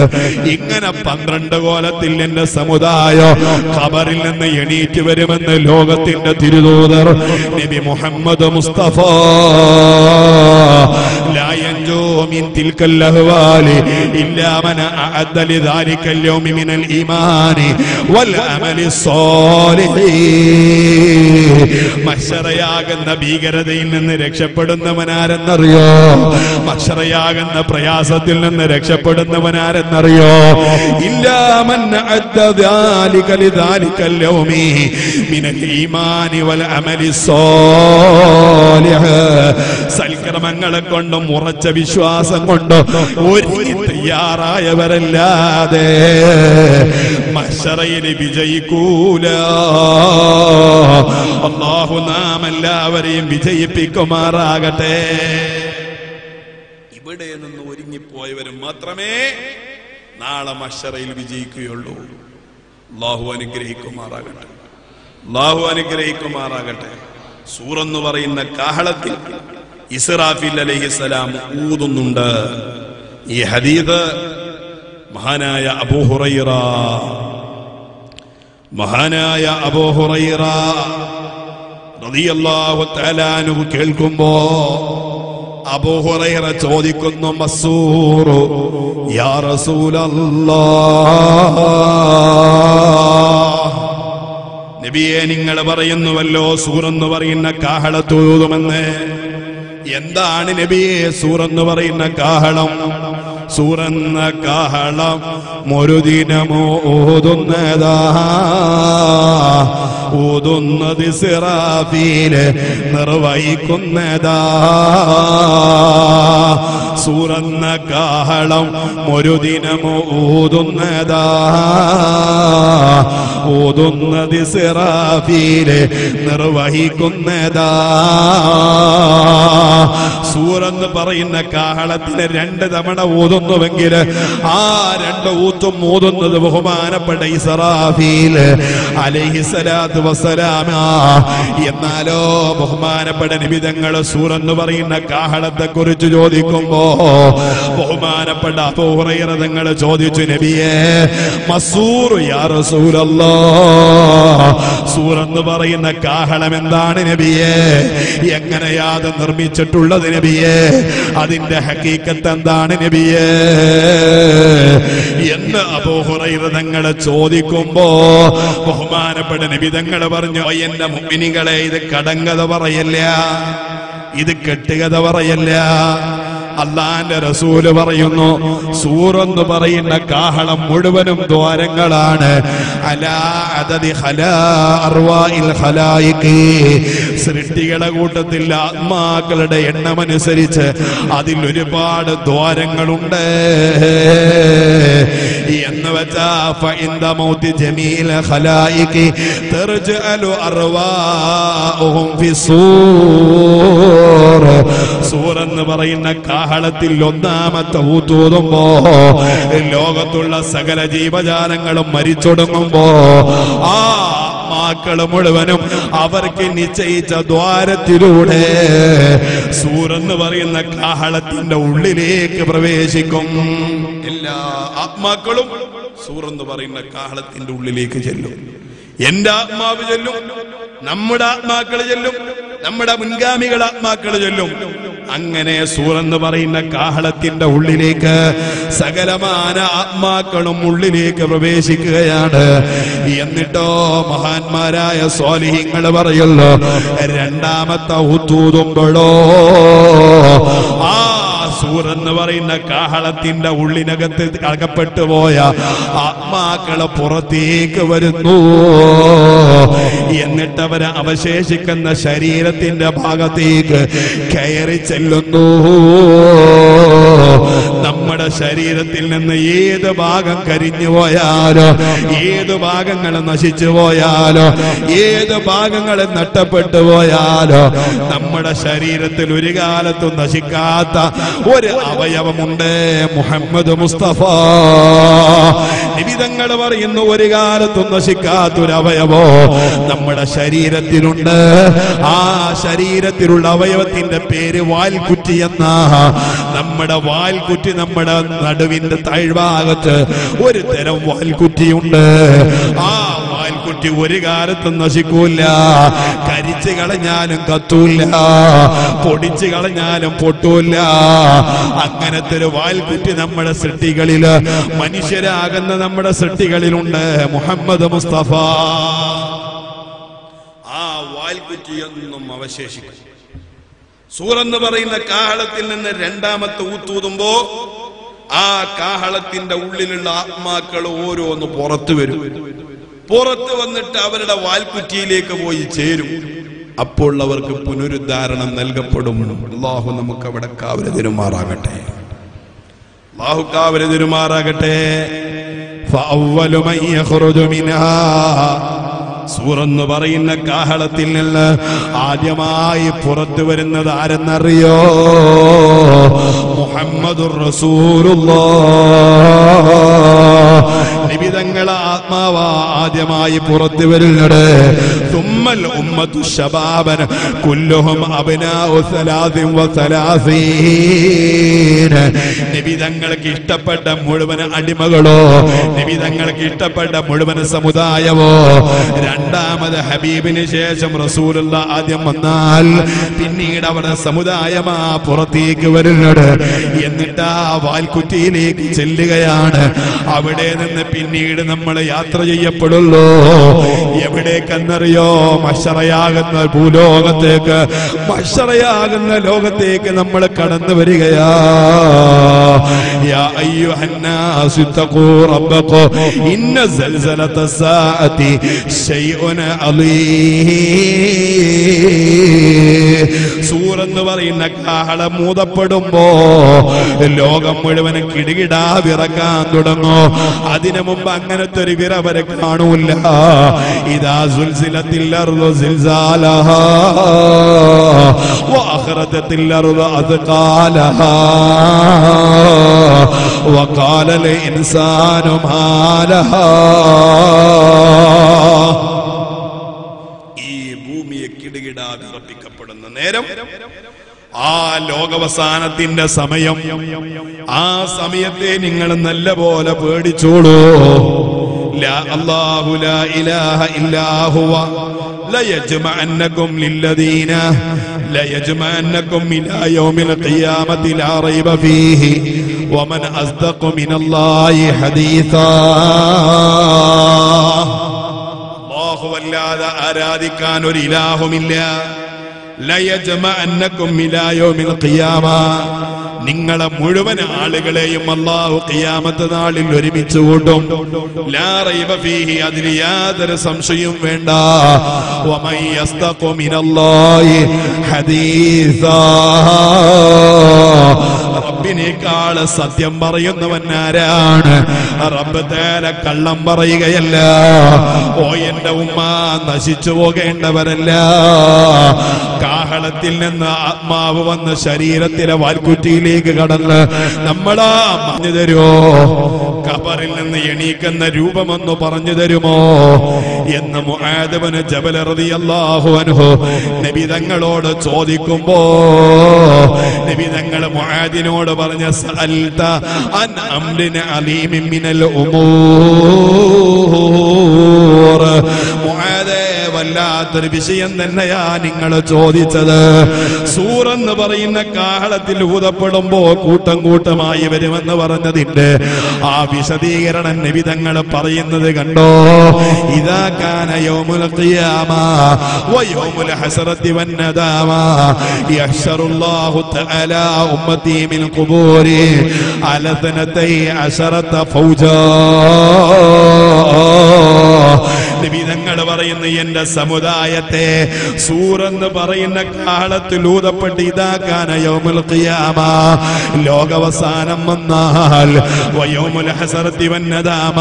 ഇങ്ങനെ 12 കോലത്തിൽ എന്റെ സമുദായം ഖബറിൽ നിന്ന് എണീറ്റ് വരുമെന്ന് ലോകത്തിന്റെ തിരുദൂതർ നബി മുഹമ്മദ് മുസ്തഫ ലാ യൻജൂ من تلك الأهوال إلا من أعد لذلك اليوم من الإيمان والعمل الصالح മഹ്ശറയാകുന്ന ഭീകരതയിൽ നിന്ന് രക്ഷപ്പെടുന്നവനാരെന്നറിയോ മഹ്ശറയാകുന്ന പ്രയാസത്തിൽ നിന്ന് രക്ഷപ്പെടുന്നവനാരെന്നറിയോ ഇല്ലാ മൻ അഅദ ദാലിക ലിദാലിക യൗമി മിനൽ ഈമാനി വൽ അമലി സ്വാലിഹ് സൽകർമ്മങ്ങളെ കൊണ്ട് ഉറച്ച വിശ്വാസം കൊണ്ട് ഒരുങ്ങി തയ്യാറായവരല്ലാതെ മഹ്ശറയിൽ വിജയിക്കൂല അല്ലാഹു നാം എല്ലാവരെയും വിജയിപ്പിക്കുമാറാകട്ടെ ഇവിടെ നിന്ന് ഒരുങ്ങിപ്പോയവരും മാത്രമേ നാളെ മഹ്ശറയിൽ വിജയിക്കുകയുള്ളൂ അല്ലാഹു അനുഗ്രഹിക്കുമാറാകട്ടെ അല്ലാഹു അനുഗ്രഹിക്കുമാറാകട്ടെ സൂറെന്ന് പറയുന്ന കാഹളത്തിൽ ഇസ്റാഫീൽ അലൈഹിസ്സലാം ഊതുന്നുണ്ട് ഈ ഹദീസ് മഹാനായ അബൂ ഹുറൈറ റളിയല്ലാഹു തആല അൻഹു കേൾക്കുമ്പോ അബൂ ഹുറൈറ ചോദിക്കുന്നു മസ്ഊറു യാ റസൂലല്ലാഹ് നബിയെ നിങ്ങൾ പറയുന്നുവല്ലോ സൂറെന്ന് പറയുന്ന കാഹളത്തോതുമെന്ന് എന്താണ് നബിയെ സൂറെന്ന് പറയുന്ന കാഹളം സൂറന്ന കാഹളം മൊരുദിനമോ ഓതുന്നത് സിറാഫീല് നിർവഹിക്കുന്നതാ സൂറന്ന കാഹളം മൊരുദിനമോ ഓതുന്നത് സിറാഫീല് നിർവഹിക്കുന്നതാ സൂറെന്ന് പറയുന്ന കാഹളത്തിന് രണ്ട് തവണ ഓതുന്നു ുവെങ്കിൽ ആ രണ്ട് ഊത്തും ഓതുന്നത് ബഹുമാനപ്പെട്ട ഇസ്റാഫീൽ അലൈഹിസ്സലാത്തു വസ്സലാം. എന്നാലോ ബഹുമാനപ്പെട്ട നബി തങ്ങൾ സൂറെന്ന് പറയുന്ന കാഹളത്തെ കുറിച്ച് ചോദിക്കുമ്പോ ബഹുമാനപ്പെട്ട അബൂ ഹുറൈറ തങ്ങൾ ചോദിച്ചു നബിയേ മസ്ഊർ യാ റസൂലല്ലാഹ് സൂറെന്ന് പറയുന്ന കാഹളം എന്താണ് നബിയേ എങ്ങനെയാത് നിർമ്മിച്ചിട്ടുള്ളത് നബിയേ അതിന്റെ ഹഖീഖത്ത് എന്താണ് നബിയേ എന്ന് അബൂ ഹുറൈറ തങ്ങളെ ചോദിക്കുമ്പോ ബഹുമാനപ്പെട്ട നബി തങ്ങൾ പറഞ്ഞു എന്റെ മുഅ്മിനീങ്ങളെ ഇത് കടങ്കഥ പറയല്ല ഇത് കെട്ടുകഥ പറയല്ല അല്ലാഹുവിന്റെ റസൂൽ പറയുന്നു സൂറെന്ന് പറയുന്ന കാഹളം മുഴുവനും ദ്വാരങ്ങളാണ് അലാ അദദി ഖലാ അർവാഇൽ ഖലായിഖി സൃഷ്ടികളുടെ കൂട്ടത്തിൽ ആത്മാക്കളുടെ എണ്ണമനുസരിച്ച് അതിൽ ഒരുപാട് ദ്വാരങ്ങളുണ്ട് എന്ന് വെച്ചാ ഫഇൻദ മൗതി ജമീൽ ഖലായിഖി തർജഅലു അർവാഉഹും ഫി സൂർ സൂറെന്ന് പറയുന്ന കാഹളത്തിൽ ഒന്നാമത്തെ ഊതൂതുമ്പോ ലോകത്തുള്ള സകല ജീവജാലങ്ങളും മരിച്ചൊടുങ്ങുമ്പോ ആ ആത്മാക്കൾ മുഴുവനും അവർക്ക് നിശ്ചയിച്ച ദ്വാരത്തിലൂടെ സൂറെന്ന് പറയുന്ന കാഹളത്തിന്റെ ഉള്ളിലേക്ക് പ്രവേശിക്കും എല്ലാ ആത്മാക്കളും സൂറെന്ന് പറയുന്ന കാഹളത്തിന്റെ ഉള്ളിലേക്ക് ചെല്ലും എന്റെ ആത്മാവ് ചെല്ലും നമ്മുടെ ആത്മാക്കൾ ചെല്ലും നമ്മുടെ മുൻഗാമികൾ ആത്മാക്കൾ ചെല്ലും അങ്ങനെ സൂറെന്ന് പറയുന്ന കാഹളത്തിന്റെ ഉള്ളിലേക്ക് സകലമാന ആത്മാക്കളും ഉള്ളിലേക്ക് പ്രവേശിക്കുകയാണ് എന്നിട്ടോ മഹാന്മാരായ സ്വാലിഹീങ്ങൾ പറയുന്നു രണ്ടാമത്തെ ഊതൂതുമ്പോഴോ ആ സൂറെന്ന് പറയുന്ന കാഹളത്തിന്റെ ഉള്ളിനകത്ത് അകപ്പെട്ടു പോയ ആത്മാക്കളെ പുറത്തേക്ക് വരുന്നു എന്നിട്ടവരെ അവശേഷിക്കുന്ന ശരീരത്തിന്റെ ഭാഗത്തേക്ക് കയറി ചെല്ലുന്നു നമ്മുടെ ശരീരത്തിൽ നിന്ന് ഏത് ഭാഗം കരിഞ്ഞു പോയാലോ ഏത് ഭാഗങ്ങൾ നശിച്ചു പോയാലോ ഏത് ഭാഗങ്ങൾ നഷ്ടപ്പെട്ടു പോയാലോ നമ്മുടെ ശരീരത്തിൽ ഒരു കാലത്തും നശിക്കാത്ത ഒരു അവയവമുണ്ട് മുഹമ്മദ് മുസ്തഫ നിബിതങ്ങൾ പറയുന്നു ഒരു കാലത്തും നശിക്കാത്തൊരവയവോ നമ്മുടെ ശരീരത്തിലുണ്ട് ആ ശരീരത്തിലുള്ള അവയവത്തിന്റെ പേര് വാൽക്കുറ്റി എന്ന നമ്മുടെ വാൽക്കുറ്റി നമ്മുടെ നടുവിന്റെ താഴ്ഭാഗത്ത് ഒരു തരം വാൽക്കുറ്റിയുണ്ട്. ആ വാൽക്കുറ്റി ഒരു കാലത്തും നശിക്കൂല, കരിച്ചു കളഞ്ഞാലും കത്തൂല്ല, പൊടിച്ചു കളഞ്ഞാലും പൊട്ടൂല്ല. അങ്ങനത്തെ ഒരു വാൽക്കുറ്റി നമ്മുടെ സൃഷ്ടികളില്, മനുഷ്യരാകുന്ന നമ്മുടെ സൃഷ്ടികളിലുണ്ട് മുഹമ്മദ് മുസ്തഫ. ആ വാൽക്കുറ്റിയൊന്നും അവശേഷിക്കും. സൂറെന്ന് പറയുന്ന കാഹളത്തിൽ നിന്ന് രണ്ടാമത്തെ ഊത്തൂതുമ്പോ ആ കാഹളത്തിന്റെ ഉള്ളിലുള്ള ആത്മാക്കൾ ഓരോന്ന് പുറത്തു വരും. പുറത്തു വന്നിട്ട് അവരുടെ വാൽക്കുറ്റിയിലേക്ക് പോയി ചേരും. അപ്പോൾ അവർക്ക് പുനരുദ്ധാരണം നൽകപ്പെടും. അല്ലാഹു നമുക്ക് അവിടെ കാവല് തിരുമാറാകട്ടെ, അല്ലാഹു കാവല് തിരുമാറാകട്ടെ. സൂറെന്ന് പറയുന്ന കാഹളത്തിൽ നിന്ന് ആദ്യമായി പുറത്തു വരുന്നത് ആരെന്നറിയോ? മുഹമ്മദുർ റസൂലുള്ളാഹ്. നിബിതങ്ങൾ ആത്മാവ ആദ്യമായി പുറത്തു വരുന്നത്. തുമ്മൽ ഉമ്മത്തു ശബാബൻ കുല്ലുഹും അബ്നാഉ സലാസിൻ വസലാസീൻ. നിബിതങ്ങൾക്ക് ഇഷ്ടപ്പെട്ട മുഴുവൻ അടിമകളോ, നിബിതങ്ങൾക്ക് ഇഷ്ടപ്പെട്ട മുഴുവൻ സമുദായമോ രണ്ടാമത് ഹബീബിന് ശേഷം റസൂലുള്ള ആദ്യം വന്നാൽ പിന്നീട് അവിടെ സമുദായമാ പുറത്തേക്ക് വരുന്നത്. എന്നിട്ട് ആ വാൽക്കുറ്റിയിലേക്ക് ചെല്ലുകയാണ്. അവിടെ നിന്ന് പിന്നീട് നമ്മൾ യാത്ര ചെയ്യപ്പെടുള്ളൂ. എവിടേക്കെന്നറിയോ? മഹ്ശറയാകുന്ന ഭൂലോകത്തേക്ക്, മഹ്ശറയാകുന്ന ലോകത്തേക്ക് നമ്മൾ കടന്നു വരികയാ. യാ അയ്യുഹന്നാസു തഖൂ റബ്ബകും ഇന്ന സൽസലത സാഅതി സൂറെന്ന് പറയുന്ന കാഹളം മൂതപ്പെടുമ്പോ ലോകം മുഴുവനും കിടുകിടാ വിറക്കാൻ തുടങ്ങും. അതിനു മുമ്പ് അങ്ങനത്തെ ഒരു വിറ വരെ കാണൂല. ഇദാ സുൽസിലത്തിൽ അർളു സിൽസാലഹാ വഅഖറതത്തിൽ അർളു അസ്ഖാലഹാ വഖാലൽ ഇൻസാനു മാ ലഹാ. ഈ ഭൂമിയെ കിടുകിടാ വിറപ്പിക്കപ്പെടുന്ന നേരം, ആ ലോകാവസാനത്തിന്റെ സമയം. ആ സമയത്തെ നിങ്ങൾ നല്ലപോലെ പേടിച്ചോളൂ. ലാ അല്ലാഹു ലാ ഇലാഹ ഇല്ലാ ഹുവ ലയജ്മഅന്നകും ലില്ലദീന ലയജ്മഅന്നകും ഇലാ യൗമിൽ ഖിയാമത്തി ലാ റൈബ ഫീഹി വമൻ അസ്ദഖു മിനല്ലാഹി ഹദീസാ. അല്ലാഹുവല്ലാതെ ആരാധിക്കാൻ ഒരു ഇലാഹുമില്ല. ലയജ്മഅന്നകും ഇലാ യൗമിൽ ഖിയാമ, നിങ്ങളെ മുഴുവൻ ആളുകളെയും അല്ലാഹു ഖിയാമത്ത് നാളിൽ ഒരുമിച്ച് കൂട്ടും. ലാ റൈബ ഫീഹി, അതിൽ യാതൊരു സംശയവും വേണ്ട. വമൻ യസ്തഖു മിനല്ലാഹി ഹദീസാ, റബ്ബിനേക്കാൾ സത്യം പറയുന്നവൻ ആരാണ്? റബ്ബ് തആല കള്ളം പറയുകയല്ല. ഓ എന്റെ ഉമ്മ, നശിച്ചു പോകേണ്ടവരല്ല. കാഹളത്തിൽ നിന്ന് ആത്മാവ് വന്ന് ശരീരത്തിലെ വാൽക്കുറ്റിയിലേക്ക് കടന്ന് നമ്മളാ പറഞ്ഞു തരുമോ? ഖബറിൽ നിന്ന് എണീക്കുന്ന രൂപമെന്ന് പറഞ്ഞു തരുമോ എന്ന് മുആദ് ഇബ്നു ജബൽ റളിയല്ലാഹു അൻഹു നബി തങ്ങളോട് ചോദിക്കുമ്പോ നബി തങ്ങൾ മുആദിനോട് പറഞ്ഞ സഅൽത അൻ അംരിൻ അലീമിൻ മിനൽ ഉമൂർ. മുആദേ, വല്ലാത്തൊരു വിഷയം തന്നെയാ നിങ്ങൾ ചോദിച്ചത്. സൂറെന്ന് പറയുന്ന കാഹളത്തിൽ ഊതപ്പെടുമ്പോ കൂട്ടം കൂട്ടമായി വരുമെന്ന് പറഞ്ഞതിന്റെ ആ വിശദീകരണം നബി തങ്ങൾ പറയുന്നത് കണ്ടോ? ഇദാ കാന യൗമുൽ ഖിയാമ വ യൗമുൽ ഹസറതി വൻ നദാമ യഹ്ശറുല്ലാഹു തആല ഉമ്മതി മിൻ ഖുബൂരി അല സനതൈ അശറത ഫൗജാ. നബിതങ്ങൾ പറയുന്നു, എന്റെ സമുദായത്തെ സൂറെന്ന് പറയുന്ന കാലത്തിൽ ഊതപ്പെട്ട് ഇതാക്കാന യൗമുൽ ഖിയാമ, ലോകാവസാനം വന്നാൽ വയൗമുൽ ഹസറതി വന്നദാമ,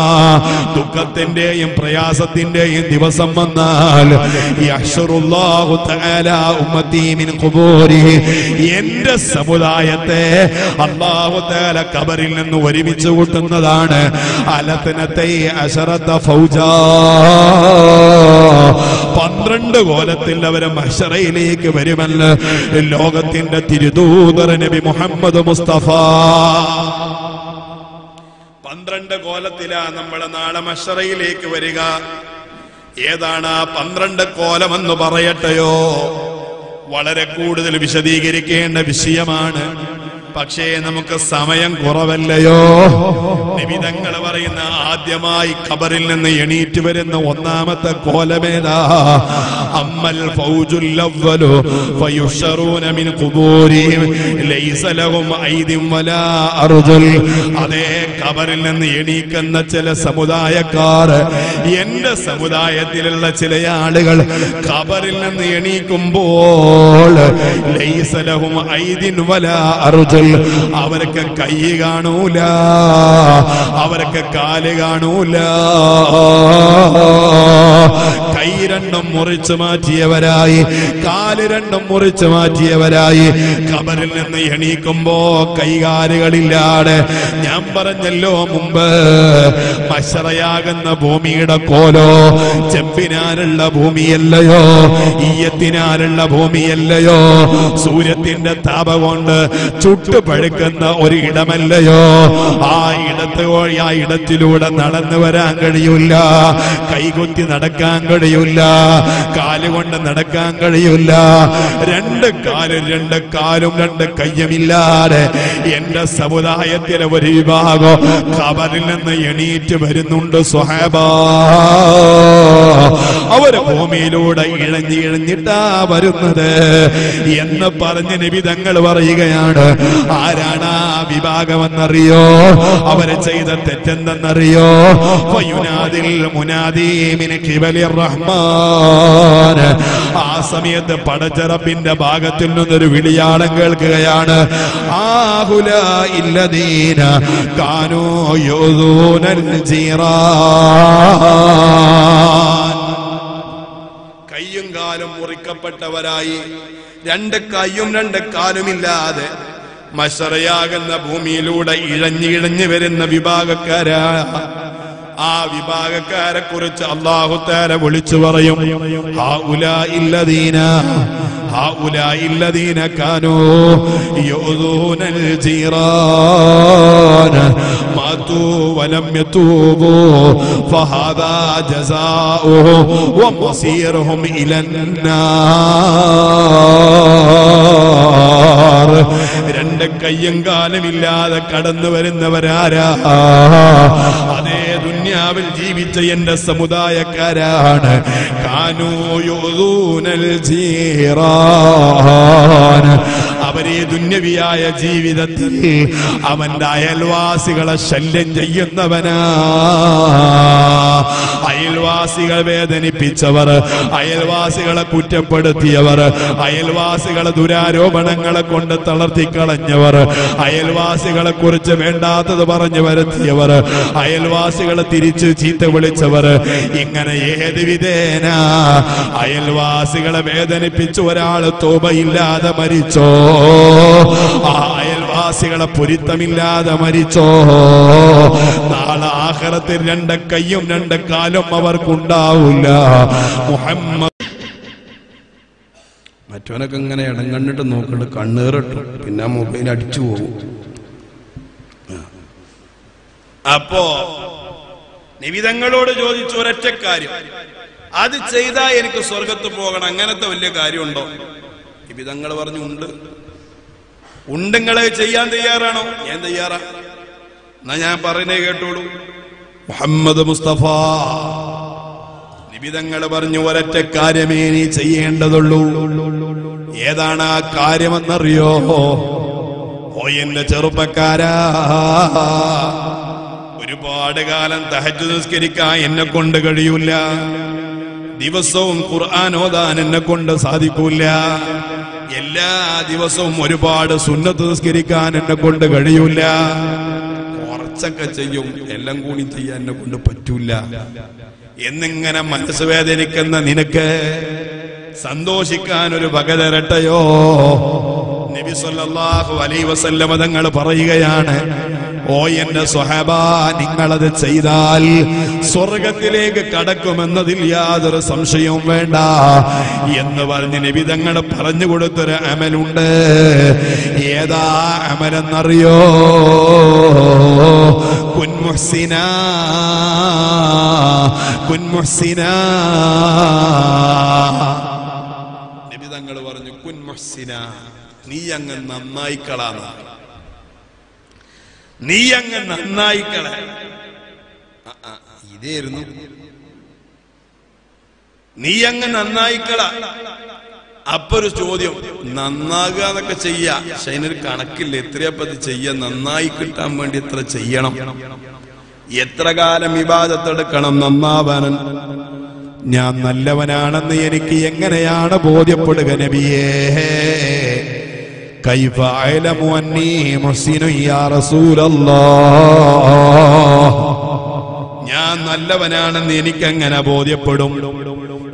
ദുഃഖത്തിന്റെയും പ്രയാസത്തിന്റെയും ദിവസം വന്നാൽ യഹ്ശറുല്ലാഹു തആല ഉമ്മതി മിൻ ഖുബൂരി, എന്റെ സമുദായത്തെ അല്ലാഹു തആല ഖബറിൽ നിന്ന് ഒരുമിച്ച് കൂട്ടുന്നതാണ്. അലതനതൈ അശറത ഫൗജാ, 12 കോലത്തിൽ അവരെ മഹ്ശറയിലേക്ക് വരുമെന്ന് ലോകത്തിന്റെ തിരുദൂതർ നബി മുഹമ്മദ് മുസ്തഫ പന്ത്രണ്ട് കോലത്തിലാ നമ്മളെ നാളെ മശ്റയിലേക്ക് വരിക. ഏതാണ് ആ പന്ത്രണ്ട് കോലമെന്ന് പറയട്ടെയോ? വളരെ കൂടുതൽ വിശദീകരിക്കേണ്ട വിഷയമാണ്. പക്ഷേ നമുക്ക് സമയം കുറവല്ലയോ? നിമിതങ്ങൾ പറയുന്ന ആദ്യമായി ഖബറിൽ നിന്ന് എണീറ്റ് വരുന്ന ഒന്നാമത്തെ കോലമേതാ? അമ്മൽ ഫൗജുൽ അവ്വലു ഫയുഷറൂന മിൻ ഖുബൂരിഹിം ലൈസ ലഹും ഐദിൻ വലാ അർജുൽ. അതേ ഖബറിൽ നിന്ന് എണീക്കുന്ന ചില സമുദായക്കാർ, എന്റെ സമുദായത്തിലുള്ള ചില ആളുകൾ ഖബറിൽ നിന്ന് എണീക്കുമ്പോൾ ലൈസ ലഹും ഐദിൻ വലാ അർജുൽ, അവർക്ക് കൈ കാണൂല, അവർക്ക് കാല് കാണൂല. കൈ രണ്ടും മുറിച്ചു മാറ്റിയവരായി, കാല് രണ്ടും മുറിച്ചു മാറ്റിയവരായി ഖബറിൽ നിന്ന് എണീക്കുമ്പോ കൈകാലുകളില്ലാതെ. ഞാൻ പറഞ്ഞല്ലോ മുമ്പ്, മശ്റയാകുന്ന ഭൂമിയുടെ കോലോ ചെമ്പിനാലുള്ള ഭൂമിയല്ലയോ, ഈയത്തിനാലുള്ള ഭൂമിയല്ലയോ, സൂര്യത്തിന്റെ താപ കൊണ്ട് ചുട്ടുപഴുക്കുന്ന ഒരു ഇടമല്ലയോ. ആ ഇടത്ത് ആ ഇടത്തിലൂടെ നടന്നു വരാൻ കഴിയില്ല, കൈകുത്തി നടക്കാൻ കഴിയില്ല, കാലുകൊണ്ട് നടക്കാൻ കഴിയില്ല. രണ്ട് കാലും രണ്ട് കയ്യുമില്ലാതെ എന്റെ സമുദായത്തിലെ ഒരു വിഭാഗം ഖബറിൽ നിന്ന് എണീറ്റ് വരുന്നുണ്ട് സ്വഹാബ. അവര് ഭൂമിയിലൂടെ ഇഴഞ്ഞിട്ടാ വരുന്നത് എന്ന് പറഞ്ഞ് നബി തങ്ങൾ പറയുകയാണ്. ആരാണ് ആ വിഭാഗമെന്നറിയോ? അവര് ചെയ്ത തെറ്റെന്തെന്നറിയോ? ആ സമയത്ത് പടച്ചറപ്പിന്റെ ഭാഗത്തിൽ നിന്നൊരു വിളിയാളം കേൾക്കുകയാണ്. കയ്യും കാലും മുറിക്കപ്പെട്ടവരായി, രണ്ട് കൈയും രണ്ട് കാലുമില്ലാതെ മശ്റയാകുന്ന ഭൂമിയിലൂടെ ഇഴഞ്ഞിഴഞ്ഞു വരുന്ന വിഭാഗക്കാരാ. ആ വിഭാഗക്കാരെ കുറിച്ച് അല്ലാഹു തആല വിളിച്ചു പറയും, ഹാഉലാഇല്ലദീന കാനൂ യുഊദൂനൽ ജീറാന മാതൂ വലം യതൂബൂ ഫഹാദാ ജസാഉഹു വമസീറുഹും ഇലന്നാർ. രണ്ട് കയ്യും കാലുമില്ലാതെ കടന്നു വരുന്നവരാരാ? അതേ ദുനിയാവിൽ ജീവിച്ച എന്റെ സമുദായക്കാരാണ്. കാനൂ യുഊദൂനൽ ജീറാന. അവരെ ദുന്യവിയായ ജീവിതത്തിൽ അവന്റെ അയൽവാസികളെ ശല്യം ചെയ്യുന്നവനാ. അയൽവാസികൾ വേദനിപ്പിച്ചവർ, അയൽവാസികളെ കുറ്റപ്പെടുത്തിയവർ, അയൽവാസികളെ ദുരാരോപണങ്ങളെ കൊണ്ട് തളർത്തിക്കളഞ്ഞവർ, അയൽവാസികളെ കുറിച്ച് വേണ്ടാത്തത് പറഞ്ഞു വരുത്തിയവർ, അയൽവാസികളെ തിരിച്ച് ചീത്ത വിളിച്ചവർ, ഇങ്ങനെ ഏത് വിധേന അയൽവാസികളെ വേദനിപ്പിച്ച് ഒരാൾ തൗബയില്ലാതെ മരിച്ചോ, ആ അയൽവാസികളെ പൊരുത്തമില്ലാതെ മരിച്ചോ, നാളെ ആഖിറത്തിൽ രണ്ട് കയ്യും രണ്ട് കാലും അവർക്കുണ്ടാവില്ല. മുഹമ്മദ് മറ്റവനൊക്കെ ഇങ്ങനെ ഇടം കണ്ടിട്ട് നോക്കിട്ട് കണ്ണീറിട്ടു, പിന്നെ മൊബൈൽ അടിച്ചു പോകും. അപ്പോ നബി തങ്ങളോട് ചോദിച്ചു ഒരൊറ്റ കാര്യം, അത് ചെയ്താ എനിക്ക് സ്വർഗത്ത് പോകണം, അങ്ങനത്തെ വലിയ കാര്യമുണ്ടോ? നബി തങ്ങൾ പറഞ്ഞു, ഉണ്ട്. നിങ്ങളെ ചെയ്യാൻ തയ്യാറാണോ? ഞാൻ തയ്യാറാ. എന്നാ ഞാൻ പറയുന്നത് കേട്ടോളൂ. മുഹമ്മദ് മുസ്തഫ നബി തങ്ങൾ പറഞ്ഞു, ഒരൊറ്റ കാര്യമേ നീ ചെയ്യേണ്ടതുള്ളൂ. ഏതാണ് ആ കാര്യമെന്നറിയോ? ഓ എന്റെ ചെറുപ്പക്കാരാ, ഒരുപാട് കാലം തഹജ്ജുദ് നിസ്കരിക്കാൻ എന്നെ കൊണ്ട് കഴിയൂല, ദിവസവും ഖുർആൻ ഓതാൻ എന്നെ കൊണ്ട് സാധിക്കൂല, എല്ലാ ദിവസവും ഒരുപാട് സുന്നത്ത് നിസ്കരിക്കാൻ എന്നെ കൊണ്ട് കഴിയൂല, കുറച്ചൊക്കെ ചെയ്യും, എല്ലാം കൂടി ചെയ്യാൻ എന്നെ കൊണ്ട് പറ്റൂല എന്നിങ്ങനെ മനസ്സ് വേദനിക്കുന്ന നിനക്ക് സന്തോഷിക്കാൻ ഒരു വക തരട്ടയോ? നബി സല്ലല്ലാഹു അലൈഹി വസല്ലമ തങ്ങൾ പറയുകയാണ്, ഓ എന്റെ സ്വഹബ, നിങ്ങളത് ചെയ്താൽ സ്വർഗത്തിലേക്ക് കടക്കുമെന്നതിൽ യാതൊരു സംശയവും വേണ്ട എന്ന് പറഞ്ഞ് നബി തങ്ങൾ പറഞ്ഞു കൊടുത്തൊരു അമലുണ്ട്. ഏതാ അമലെന്നറിയോ? കുൻമ كن محسنا നബി തങ്ങൾ പറഞ്ഞു കുൻ മുഹ്സിന നീ അങ്ങ് നന്നായിക്കളാണ് ഇതായിരുന്നു നീ അങ്ങ് നന്നായിക്കള അപ്പൊ ഒരു ചോദ്യം നന്നാകുക എന്നൊക്കെ ചെയ്യാ പക്ഷെ അതിനൊരു കണക്കില്ല എത്രയപ്പത് ചെയ്യാ നന്നായി കിട്ടാൻ വേണ്ടി എത്ര ചെയ്യണം എത്ര കാലം ഇബാദത്തെടുക്കണം നന്നാവാനൻ ഞാൻ നല്ലവനാണെന്ന് എനിക്ക് എങ്ങനെയാണ് ബോധ്യപ്പെടുക നബിയേ കൈഫ അഅലമു അന്നീ മുഹ്സിനു യാ റസൂലല്ലാഹ് ഞാൻ നല്ലവനാണെന്ന് എനിക്ക് എങ്ങനെ ബോധ്യപ്പെടും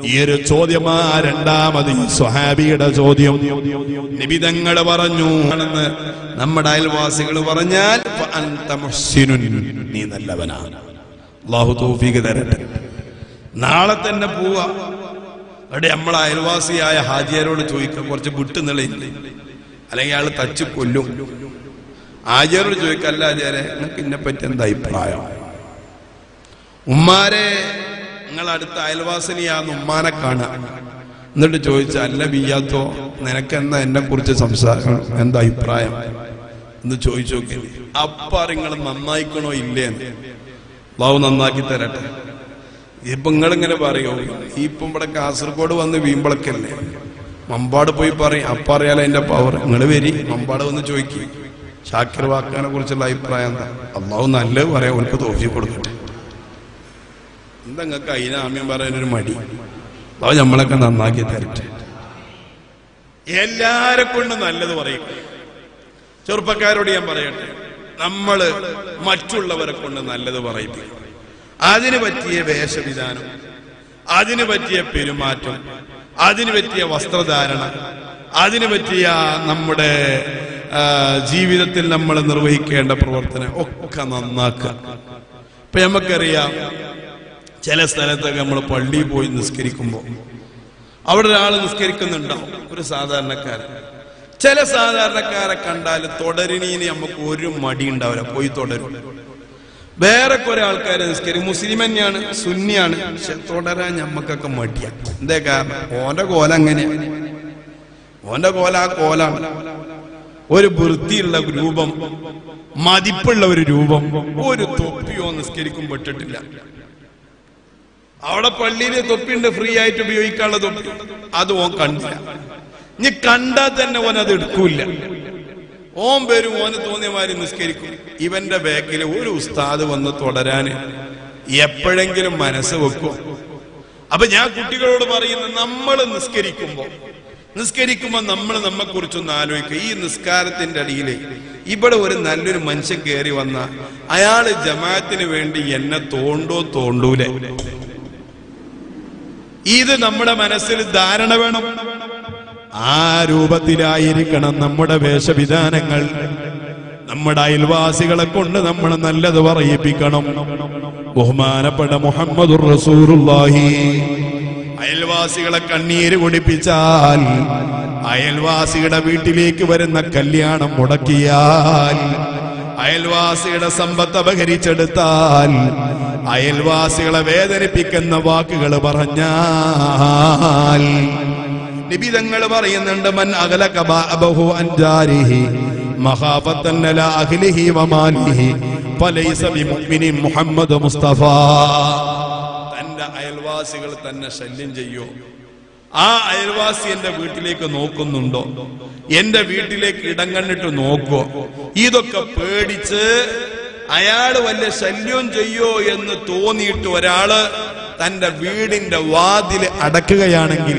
ഈ ഒരു ചോദ്യമാ രണ്ടാമത് സ്വഹാബിയുടെ ചോദ്യം നബി തങ്ങൾ പറഞ്ഞു ആണെന്ന് നമ്മുടെ അയൽവാസികൾ പറഞ്ഞാൽ അൻത മുഹ്സിനുൻ നീ നല്ലവനാണ് അല്ലാഹു തൗഫീഖ് തരട്ടെ നാളെ തന്നെ പോവാ അവിടെ നമ്മളെ അയൽവാസിയായ ഹാജിയാരോട് ചോദിക്കുക കുറച്ച് വിട്ടുന്നിളയില്ലേ അല്ലെങ്കിൽ അയാൾ തച്ചു കൊല്ലും ആചാരോട് ചോദിക്കല്ല ആചാരെ നിങ്ങൾക്ക് എന്നെപ്പറ്റി എന്താ അഭിപ്രായം ഉമ്മാരെ നിങ്ങൾ അടുത്ത അയൽവാസിനിയാന്ന് ഉമ്മാനെ കാണാം എന്നിട്ട് ചോദിച്ചാൽ അല്ല ബിയ്യാത്തോ നിനക്കെന്താ എന്നെ കുറിച്ച് സംസാരിക്കണം എന്താ അഭിപ്രായം എന്ന് ചോദിച്ചു നോക്കില്ലേ അപ്പ നിങ്ങൾ നന്നായിക്കണോ ഇല്ലേന്ന് അല്ലാഹു നന്നാക്കി തരട്ടെ ഇപ്പൊ നിങ്ങളിങ്ങനെ പറയോ ഈ ഇപ്പം ഇവിടെ കാസർഗോഡ് വന്ന് വീമ്പളക്കല്ലേ മമ്പാട് പോയി പറയും അപ്പ അറിയാലോ എന്റെ പവർ നിങ്ങൾ വരി മമ്പാട് വന്ന് ചോദിക്കും ഷാക്കിർ വാക്കാനെ കുറിച്ചുള്ള അഭിപ്രായം എന്താ അല്ലാഹു നല്ലത് പറയാം അവർക്ക് തോഫീഖ് കൊടുക്കട്ടെ എന്താ നിങ്ങൾക്ക് അതിനാമ്യം പറയാനൊരു മടി അല്ലാഹു നമ്മളൊക്കെ നന്നാക്കി തരട്ടെ എല്ലാരെ കൊണ്ടും നല്ലത് പറയും ചെറുപ്പക്കാരോട് ഞാൻ പറയട്ടെ നമ്മള് മറ്റുള്ളവരെ കൊണ്ട് നല്ലത് പറയിപ്പിക്കും അതിന് പറ്റിയ വേഷവിധാനം അതിന് പറ്റിയ പെരുമാറ്റം അതിന് പറ്റിയ വസ്ത്രധാരണം അതിന് പറ്റിയ നമ്മുടെ ജീവിതത്തിൽ നമ്മൾ നിർവഹിക്കേണ്ട പ്രവർത്തനം ഒക്കെ നന്നാക്കുക ഇപ്പൊ നമുക്കറിയാം ചില സ്ഥലത്തൊക്കെ നമ്മൾ പള്ളിയിൽ പോയി നിസ്കരിക്കുമ്പോൾ അവിടെ ഒരാൾ നിസ്കരിക്കുന്നുണ്ടാവും ഒരു സാധാരണക്കാരൻ ചില സാധാരണക്കാരെ കണ്ടാൽ തുടരണീന് നമുക്ക് ഒരു മടി ഉണ്ടാവില്ല പോയി തുടരും വേറെ കുറെ ആൾക്കാർ നിസ്കരിക്കും മുസ്ലിം തന്നെയാണ് സുന്നിയാണ് പക്ഷെ തുടരാൻ ഞമ്മക്കൊക്കെ മടിയാണ് എന്തേ കാരണം ഓന്റെ കോല അങ്ങനെയാണ് ഓന്റെ കോല ആ കോലാണ് ഒരു വൃത്തിയുള്ള രൂപം മതിപ്പുള്ള ഒരു രൂപം ഒരു തൊപ്പിയോ നിസ്കരിക്കും പെട്ടിട്ടില്ല അവിടെ പള്ളിയിലെ തൊപ്പിയുണ്ട് ഫ്രീ ആയിട്ട് ഉപയോഗിക്കാനുള്ള തൊപ്പി അത് ഓൻ കണ്ടില്ല ഇനി കണ്ടാൽ തന്നെ ഓൻ അത് എടുക്കൂല ഓം പേരും ഓന് തോന്നിയമാര് നിസ്കരിക്കും ഇവന്റെ ബാക്കിൽ ഒരു ഉസ്താദ് വന്ന് തുടരാന് എപ്പോഴെങ്കിലും മനസ്സ് വെക്കും അപ്പൊ ഞാൻ കുട്ടികളോട് പറയുന്നത് നമ്മൾ നിസ്കരിക്കുമ്പോ നമ്മൾ നമ്മെ കുറിച്ചൊന്ന് ആലോചിക്കുക ഈ നിസ്കാരത്തിന്റെ അടിയിൽ ഇവിടെ ഒരു നല്ലൊരു മനുഷ്യൻ കയറി വന്ന അയാള് ജമാഅത്തിന് വേണ്ടി എന്നെ തോണ്ടൂലേ ഇത് നമ്മുടെ മനസ്സിൽ ധാരണ വേണം ആ രൂപത്തിലായിരിക്കണം നമ്മുടെ വേഷവിധാനങ്ങൾ നമ്മുടെ അയൽവാസികളെ കൊണ്ട് നമ്മൾ നല്ലത് പറയിപ്പിക്കണം ബഹുമാനപ്പെട്ട മുഹമ്മദുർ റസൂലുള്ളാഹി അയൽവാസികളെ കണ്ണീര് കുടിപ്പിച്ചാൽ അയൽവാസിയുടെ വീട്ടിലേക്ക് വരുന്ന കല്യാണം മുടക്കിയാൽ അയൽവാസിയുടെ സമ്പത്ത് അപഹരിച്ചെടുത്താൽ അയൽവാസികളെ വേദനിപ്പിക്കുന്ന വാക്കുകൾ പറഞ്ഞാൽ നബി തങ്ങൾ പറയുന്നുണ്ട് മൻ അഗലക ബഅബഹു അൻജാരിഹി മഖാഫതൻ ലാ അഹ്ലിഹി വമാലിഹി ഫലൈസ ബിമുഅ്മിനി മുഹമ്മദ് മുസ്തഫ തന്റെ അയൽവാസികൾ തന്നെ ശല്യം ചെയ്യോ ആ അയൽവാസി എന്റെ വീട്ടിലേക്ക് നോക്കുന്നുണ്ടോ എന്റെ വീട്ടിലേക്ക് ഇടം കണ്ടിട്ട് നോക്കോ ഇതൊക്കെ പേടിച്ച് അയാള് വല്ല ശല്യം ചെയ്യോ എന്ന് തോന്നിയിട്ട് ഒരാള് തന്റെ വീടിന്റെ വാതില് അടക്കുകയാണെങ്കിൽ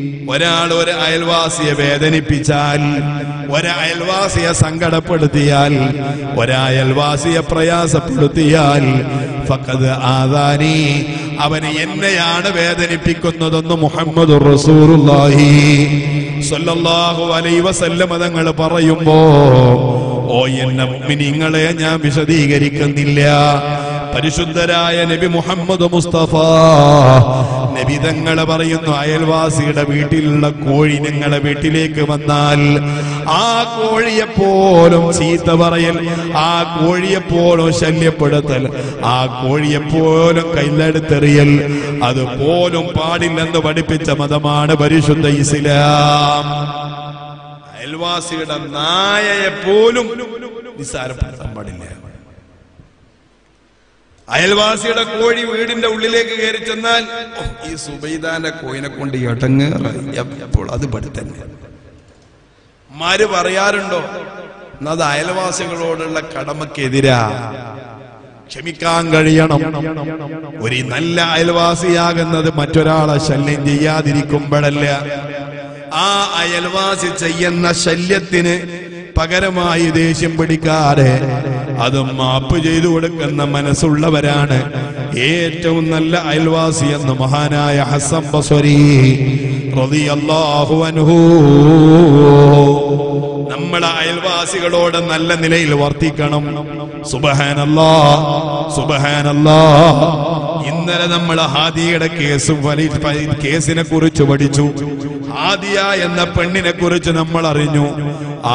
ഒരാൾ ഒരു അയൽവാസിയെ വേദനിപ്പിച്ചാൽ ഒരയൽവാസിയെ സങ്കടപ്പെടുത്തിയാൽ ഒരയൽവാസിയെ പ്രയാസപ്പെടുത്തിയാൽ ഫഖദ് ആദാനി ആ അവനെ എന്നെയാണ് വേദനിപ്പിക്കുന്നതെന്ന് മുഹമ്മദ് റസൂലുള്ളാഹി സ്വല്ലല്ലാഹു അലൈഹി വസല്ലം തങ്ങൾ പറയുമ്പോൾ ഓ എന്ന മുഅ്മിനീങ്ങളെ ഞാൻ വിശദീകരിക്കുന്നില്ല. പരിശുദ്ധരായ നബി മുഹമ്മദ് മുസ്തഫ നബി തങ്ങൾ പറയുന്നു, അയൽവാസിയുടെ വീട്ടിലുള്ള കോഴി നിങ്ങളുടെ വീട്ടിലേക്ക് വന്നാൽ ആ കോഴിയെപ്പോലും ചീത്ത പറയൽ, ആ കോഴിയെപ്പോലും ശല്യപ്പെടുത്തൽ, ആ കോഴിയെപ്പോലും കല്ലെടുത്തെറിയൽ അതുപോലും പാടില്ലെന്ന് പഠിപ്പിച്ച മതമാണ് പരിശുദ്ധ ഇസ്ലാം. അയൽവാസിയുടെ നായയെപ്പോലും നിസ്സാരപ്പെടുത്താൻ പാടില്ല. അയൽവാസിയുടെ കോഴി വീടിന്റെ ഉള്ളിലേക്ക് കയറി ചെന്നാൽ ഈ സുബൈദാന്റെ കോഴിനെ കൊണ്ട് എട്ടങ്ങേറപ്പോൾ അത് പഠിത്തന്നെ. മാര് പറയാറുണ്ടോ എന്നത് അയൽവാസികളോടുള്ള കടമക്കെതിരാ. ക്ഷമിക്കാൻ കഴിയണം. ഒരു നല്ല അയൽവാസിയാകുന്നത് മറ്റൊരാളെ ശല്യം ചെയ്യാതിരിക്കുമ്പോഴല്ല. ആ അയൽവാസി ചെയ്യുന്ന ശല്യത്തിന് പകരമായി ദേഷ്യം പിടിക്കാതെ അത് മാപ്പ് ചെയ്തു കൊടുക്കുന്ന മനസ്സുള്ളവരാണ് ഏറ്റവും നല്ല അയൽവാസി എന്ന് മഹാനായ ഹസൻ ബസ്വരി റളിയല്ലാഹു അൻഹു. നമ്മളെ അയൽവാസികളോട് നല്ല നിലയിൽ വർത്തിക്കണം. സുബ്ഹാനല്ലാഹ് സുബ്ഹാനല്ലാഹ്. ഇന്നലെ നമ്മൾ ഹാദിയയുടെ കേസിനെ കുറിച്ച് പഠിച്ചു. ഹാദിയ എന്ന പെണ്ണിനെ കുറിച്ച് നമ്മൾ അറിഞ്ഞു.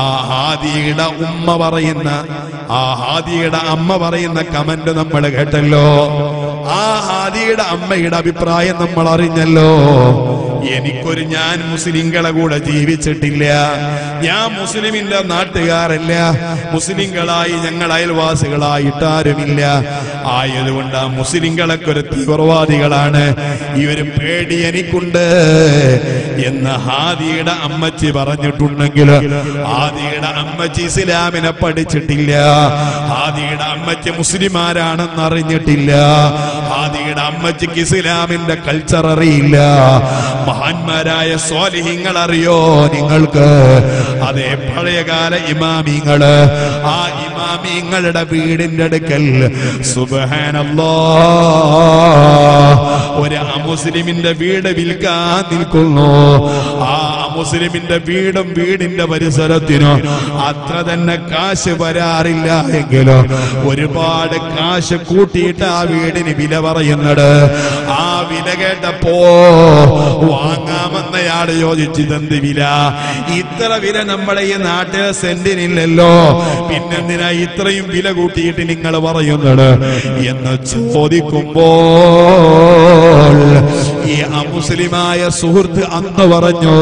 ആ ഹാദിയുടെ ഉമ്മ പറയുന്ന, ആ ഹാദിയുടെ അമ്മ പറയുന്ന കമന്റ് നമ്മൾ കേട്ടല്ലോ. ആ ഹാദിയുടെ അമ്മയുടെ അഭിപ്രായം നമ്മൾ അറിഞ്ഞല്ലോ. എനിക്കൊരു, ഞാൻ മുസ്ലിങ്ങളെ കൂടെ ജീവിച്ചിട്ടില്ല, ഞാൻ മുസ്ലിമിന്റെ നാട്ടുകാരല്ല, മുസ്ലിങ്ങളായി ഞങ്ങൾ അയൽവാസികളായിട്ടാരുമില്ല, ആയതുകൊണ്ട് ആ മുസ്ലിങ്ങളൊക്കെ ഒരു തീവ്രവാദികളാണ്, ഈ ഒരു പേടി എനിക്കുണ്ട് എന്ന് ഹാദിയുടെ അമ്മച്ചി പറഞ്ഞിട്ടുണ്ടെങ്കിൽ ഹാദിയുടെ അമ്മച്ചി ഇസ്ലാമിനെ പഠിച്ചിട്ടില്ല, ഹാദിയുടെ അമ്മച്ചി മുസ്ലിമാരാണെന്ന് അറിഞ്ഞിട്ടില്ല, ഹാദിയുടെ അമ്മച്ചിക്ക് ഇസ്ലാമിന്റെ കൾച്ചർ അറിയില്ല. മഹാന്മാരായ സ്വാലിഹിങ്ങൾ അറിയോ നിങ്ങൾക്ക്? അതേ പഴയകാല ഇമാമിങ്ങള്. ആ ഇമാമിങ്ങളുടെ വീടിന്റെ അടുക്കൽ സുബ്ഹാനല്ലാഹ് ഒരു അമുസ്ലിമിന്റെ വീട് വിൽക്കാൻ നിൽക്കുന്നു. ആ മുസ്ലിമിന്റെ വീടും വീടിന്റെ പരിസരത്തിനോ അത്ര തന്നെ കാശ് വരാറില്ല എങ്കിലോ ഒരുപാട് കാശ് കൂട്ടിയിട്ട് ആ വീടിന് വില പറയുന്നത്. ആ വില കേട്ടപ്പോ വാങ്ങാമെന്നയാള് ചോദിച്ചു, ഇതെന്ത് വില? ഇത്ര വില നമ്മുടെ ഈ നാട്ടിലെ സെന്റിനില്ലല്ലോ, പിന്നെന്തിനാ ഇത്രയും വില കൂട്ടിയിട്ട് നിങ്ങൾ പറയുന്നത് എന്ന് ചോദിക്കുമ്പോൾ ഈ അമുസ്ലിമായ സുഹൃത്ത് അന്ന് പറഞ്ഞു,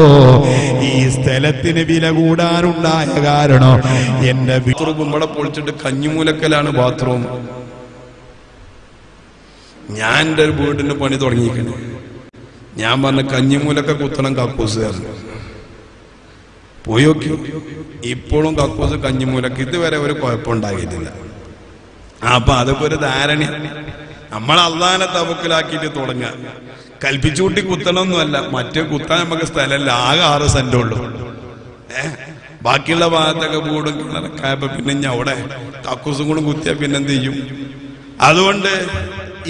ഈ സ്ഥലത്തിന് വില കൂടാനുണ്ടായ കാരണം എന്റെ ഇവിടെ പൊളിച്ചിട്ട് കഞ്ഞിമൂലക്കലാണ് ബാത്റൂം, ഞാൻ എൻ്റെ ഒരു വീടിന് പണി തുടങ്ങിയിരിക്കുന്നു, ഞാൻ പറഞ്ഞ കഞ്ഞിമൂലക്ക കുത്തണം കക്കൂസുകാരൻ പോയി നോക്കി, ഇപ്പോഴും കക്കൂസ് കഞ്ഞിമൂലക്ക് ഇതുവരെ ഒരു കുഴപ്പമുണ്ടാക്കിയിട്ടില്ല. അപ്പൊ അതൊക്കെ ഒരു ധാരണ. നമ്മൾ അള്ളാനെ തവക്കിലാക്കിയിട്ട് തുടങ്ങാം. കൽപ്പിച്ചുകൂട്ടി കുത്തണമെന്നല്ല, മറ്റേ കുത്താൻ നമുക്ക് സ്ഥലമല്ല, ആകെ 6 സെന്റ് ഉള്ളു. ബാക്കിയുള്ള ഭാഗത്തൊക്കെ വീടും കിണറൊക്കെ പിന്നെ ഞാൻ അവിടെ കക്കൂസും കൂടെ കുത്തിയാൽ പിന്നെന്ത് ചെയ്യും? അതുകൊണ്ട്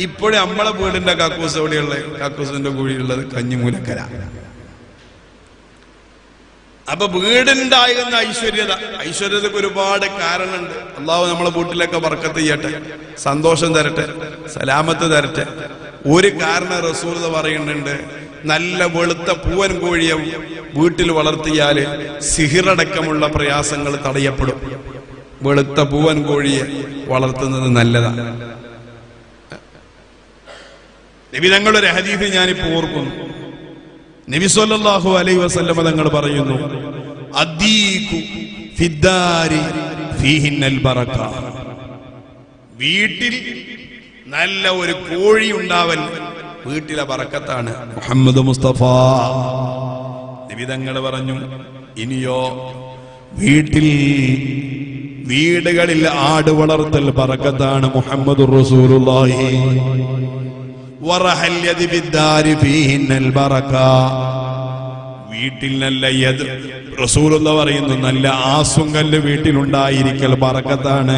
ഇപ്പോഴും നമ്മളെ വീടിന്റെ കക്കൂസ് എവിടെയുള്ള കക്കൂസിന്റെ കൂടിയുള്ളത് കഞ്ഞിമൂലക്കര. അപ്പൊ വീടുണ്ടായിരുന്ന ഐശ്വര്യതക്ക് ഒരുപാട് കാരണമുണ്ട്. അള്ളാഹു നമ്മളെ വീട്ടിലൊക്കെ ബർക്കത്ത് ചെയ്യട്ടെ, സന്തോഷം തരട്ടെ, സലാമത്ത് തരട്ടെ. ഒരു കാരണം റസൂൽ പറയുന്നുണ്ട്, നല്ല വെളുത്ത പൂവൻ കോഴിയെ വീട്ടിൽ വളർത്തിയാൽ സിഹിറടക്കമുള്ള പ്രയാസങ്ങൾ തടയപ്പെടും. വെളുത്ത പൂവൻ കോഴിയെ വളർത്തുന്നത് നല്ലതാണ്. നബി തങ്ങളൊരു ഹദീസ് ഞാനിപ്പോ ഓർക്കുന്നു. നബി സ്വല്ലല്ലാഹു അലൈഹി വസല്ലം തങ്ങൾ പറയുന്നു, അദ്ദീഖു ഫിദ്ദാരി ഫീഹിന്നൽ ബറക. വീട്ടിൽ നല്ല ഒരു കോഴി ഉണ്ടാവൽ വീട്ടിലെ ബറക്കത്താണ്. മുഹമ്മദ് മുസ്തഫ നബി തങ്ങൾ പറഞ്ഞു. ഇനിയോ വീടുകളിൽ ആട് വളർത്തൽ ബറക്കത്താണ്. മുഹമ്മദുർ റസൂലുള്ളാഹി വറഹൽ യദി ബിദ്ദാരി ഫീഹിന്നൽ ബറക. വീട്ടിൽ നല്ല യദ് റസൂലുള്ള പറയുന്നു, നല്ല ആസുങ്കല്ല് വീട്ടിലുണ്ടായിരിക്കൽ ബറക്കത്താണ്.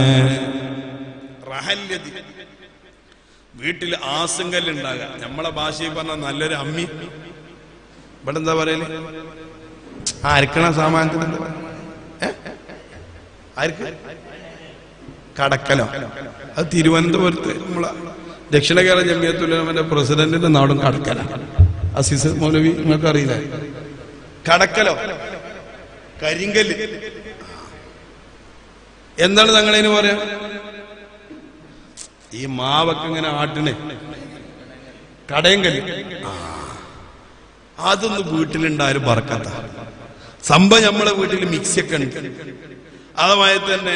റഹൽ യദി വീട്ടിൽ ആസങ്കല് ഉണ്ടാകാം. നമ്മളെ ഭാഷയിൽ പറഞ്ഞ നല്ലൊരു അമ്മി ഇവിടെ എന്താ പറയല്? ആർക്കണ സാമാനത്തിന് എന്താ പറയുക? കടക്കലോ? അത് തിരുവനന്തപുരത്ത് നമ്മളെ ദക്ഷിണ കേരള ജംഇയ്യത്തുൽ ഉലമയുടെ പ്രസിഡന്റിന്റെ നാടും കടക്കല. അസീസ് മൗലവി നിങ്ങൾക്ക് അറിയില്ല. കടക്കലോ കരിങ്കല് എന്താണ് തങ്ങളതിന് പറയാ? ഈ മാവൊക്കെ ഇങ്ങനെ ആട്ടിനെ കടയങ്കല്. അതൊന്നും വീട്ടിലുണ്ടായാലും പറക്കാത്ത സംഭവം. നമ്മളെ വീട്ടിൽ മിക്സിയൊക്കെ ഉണ്ട്. അതുമായി തന്നെ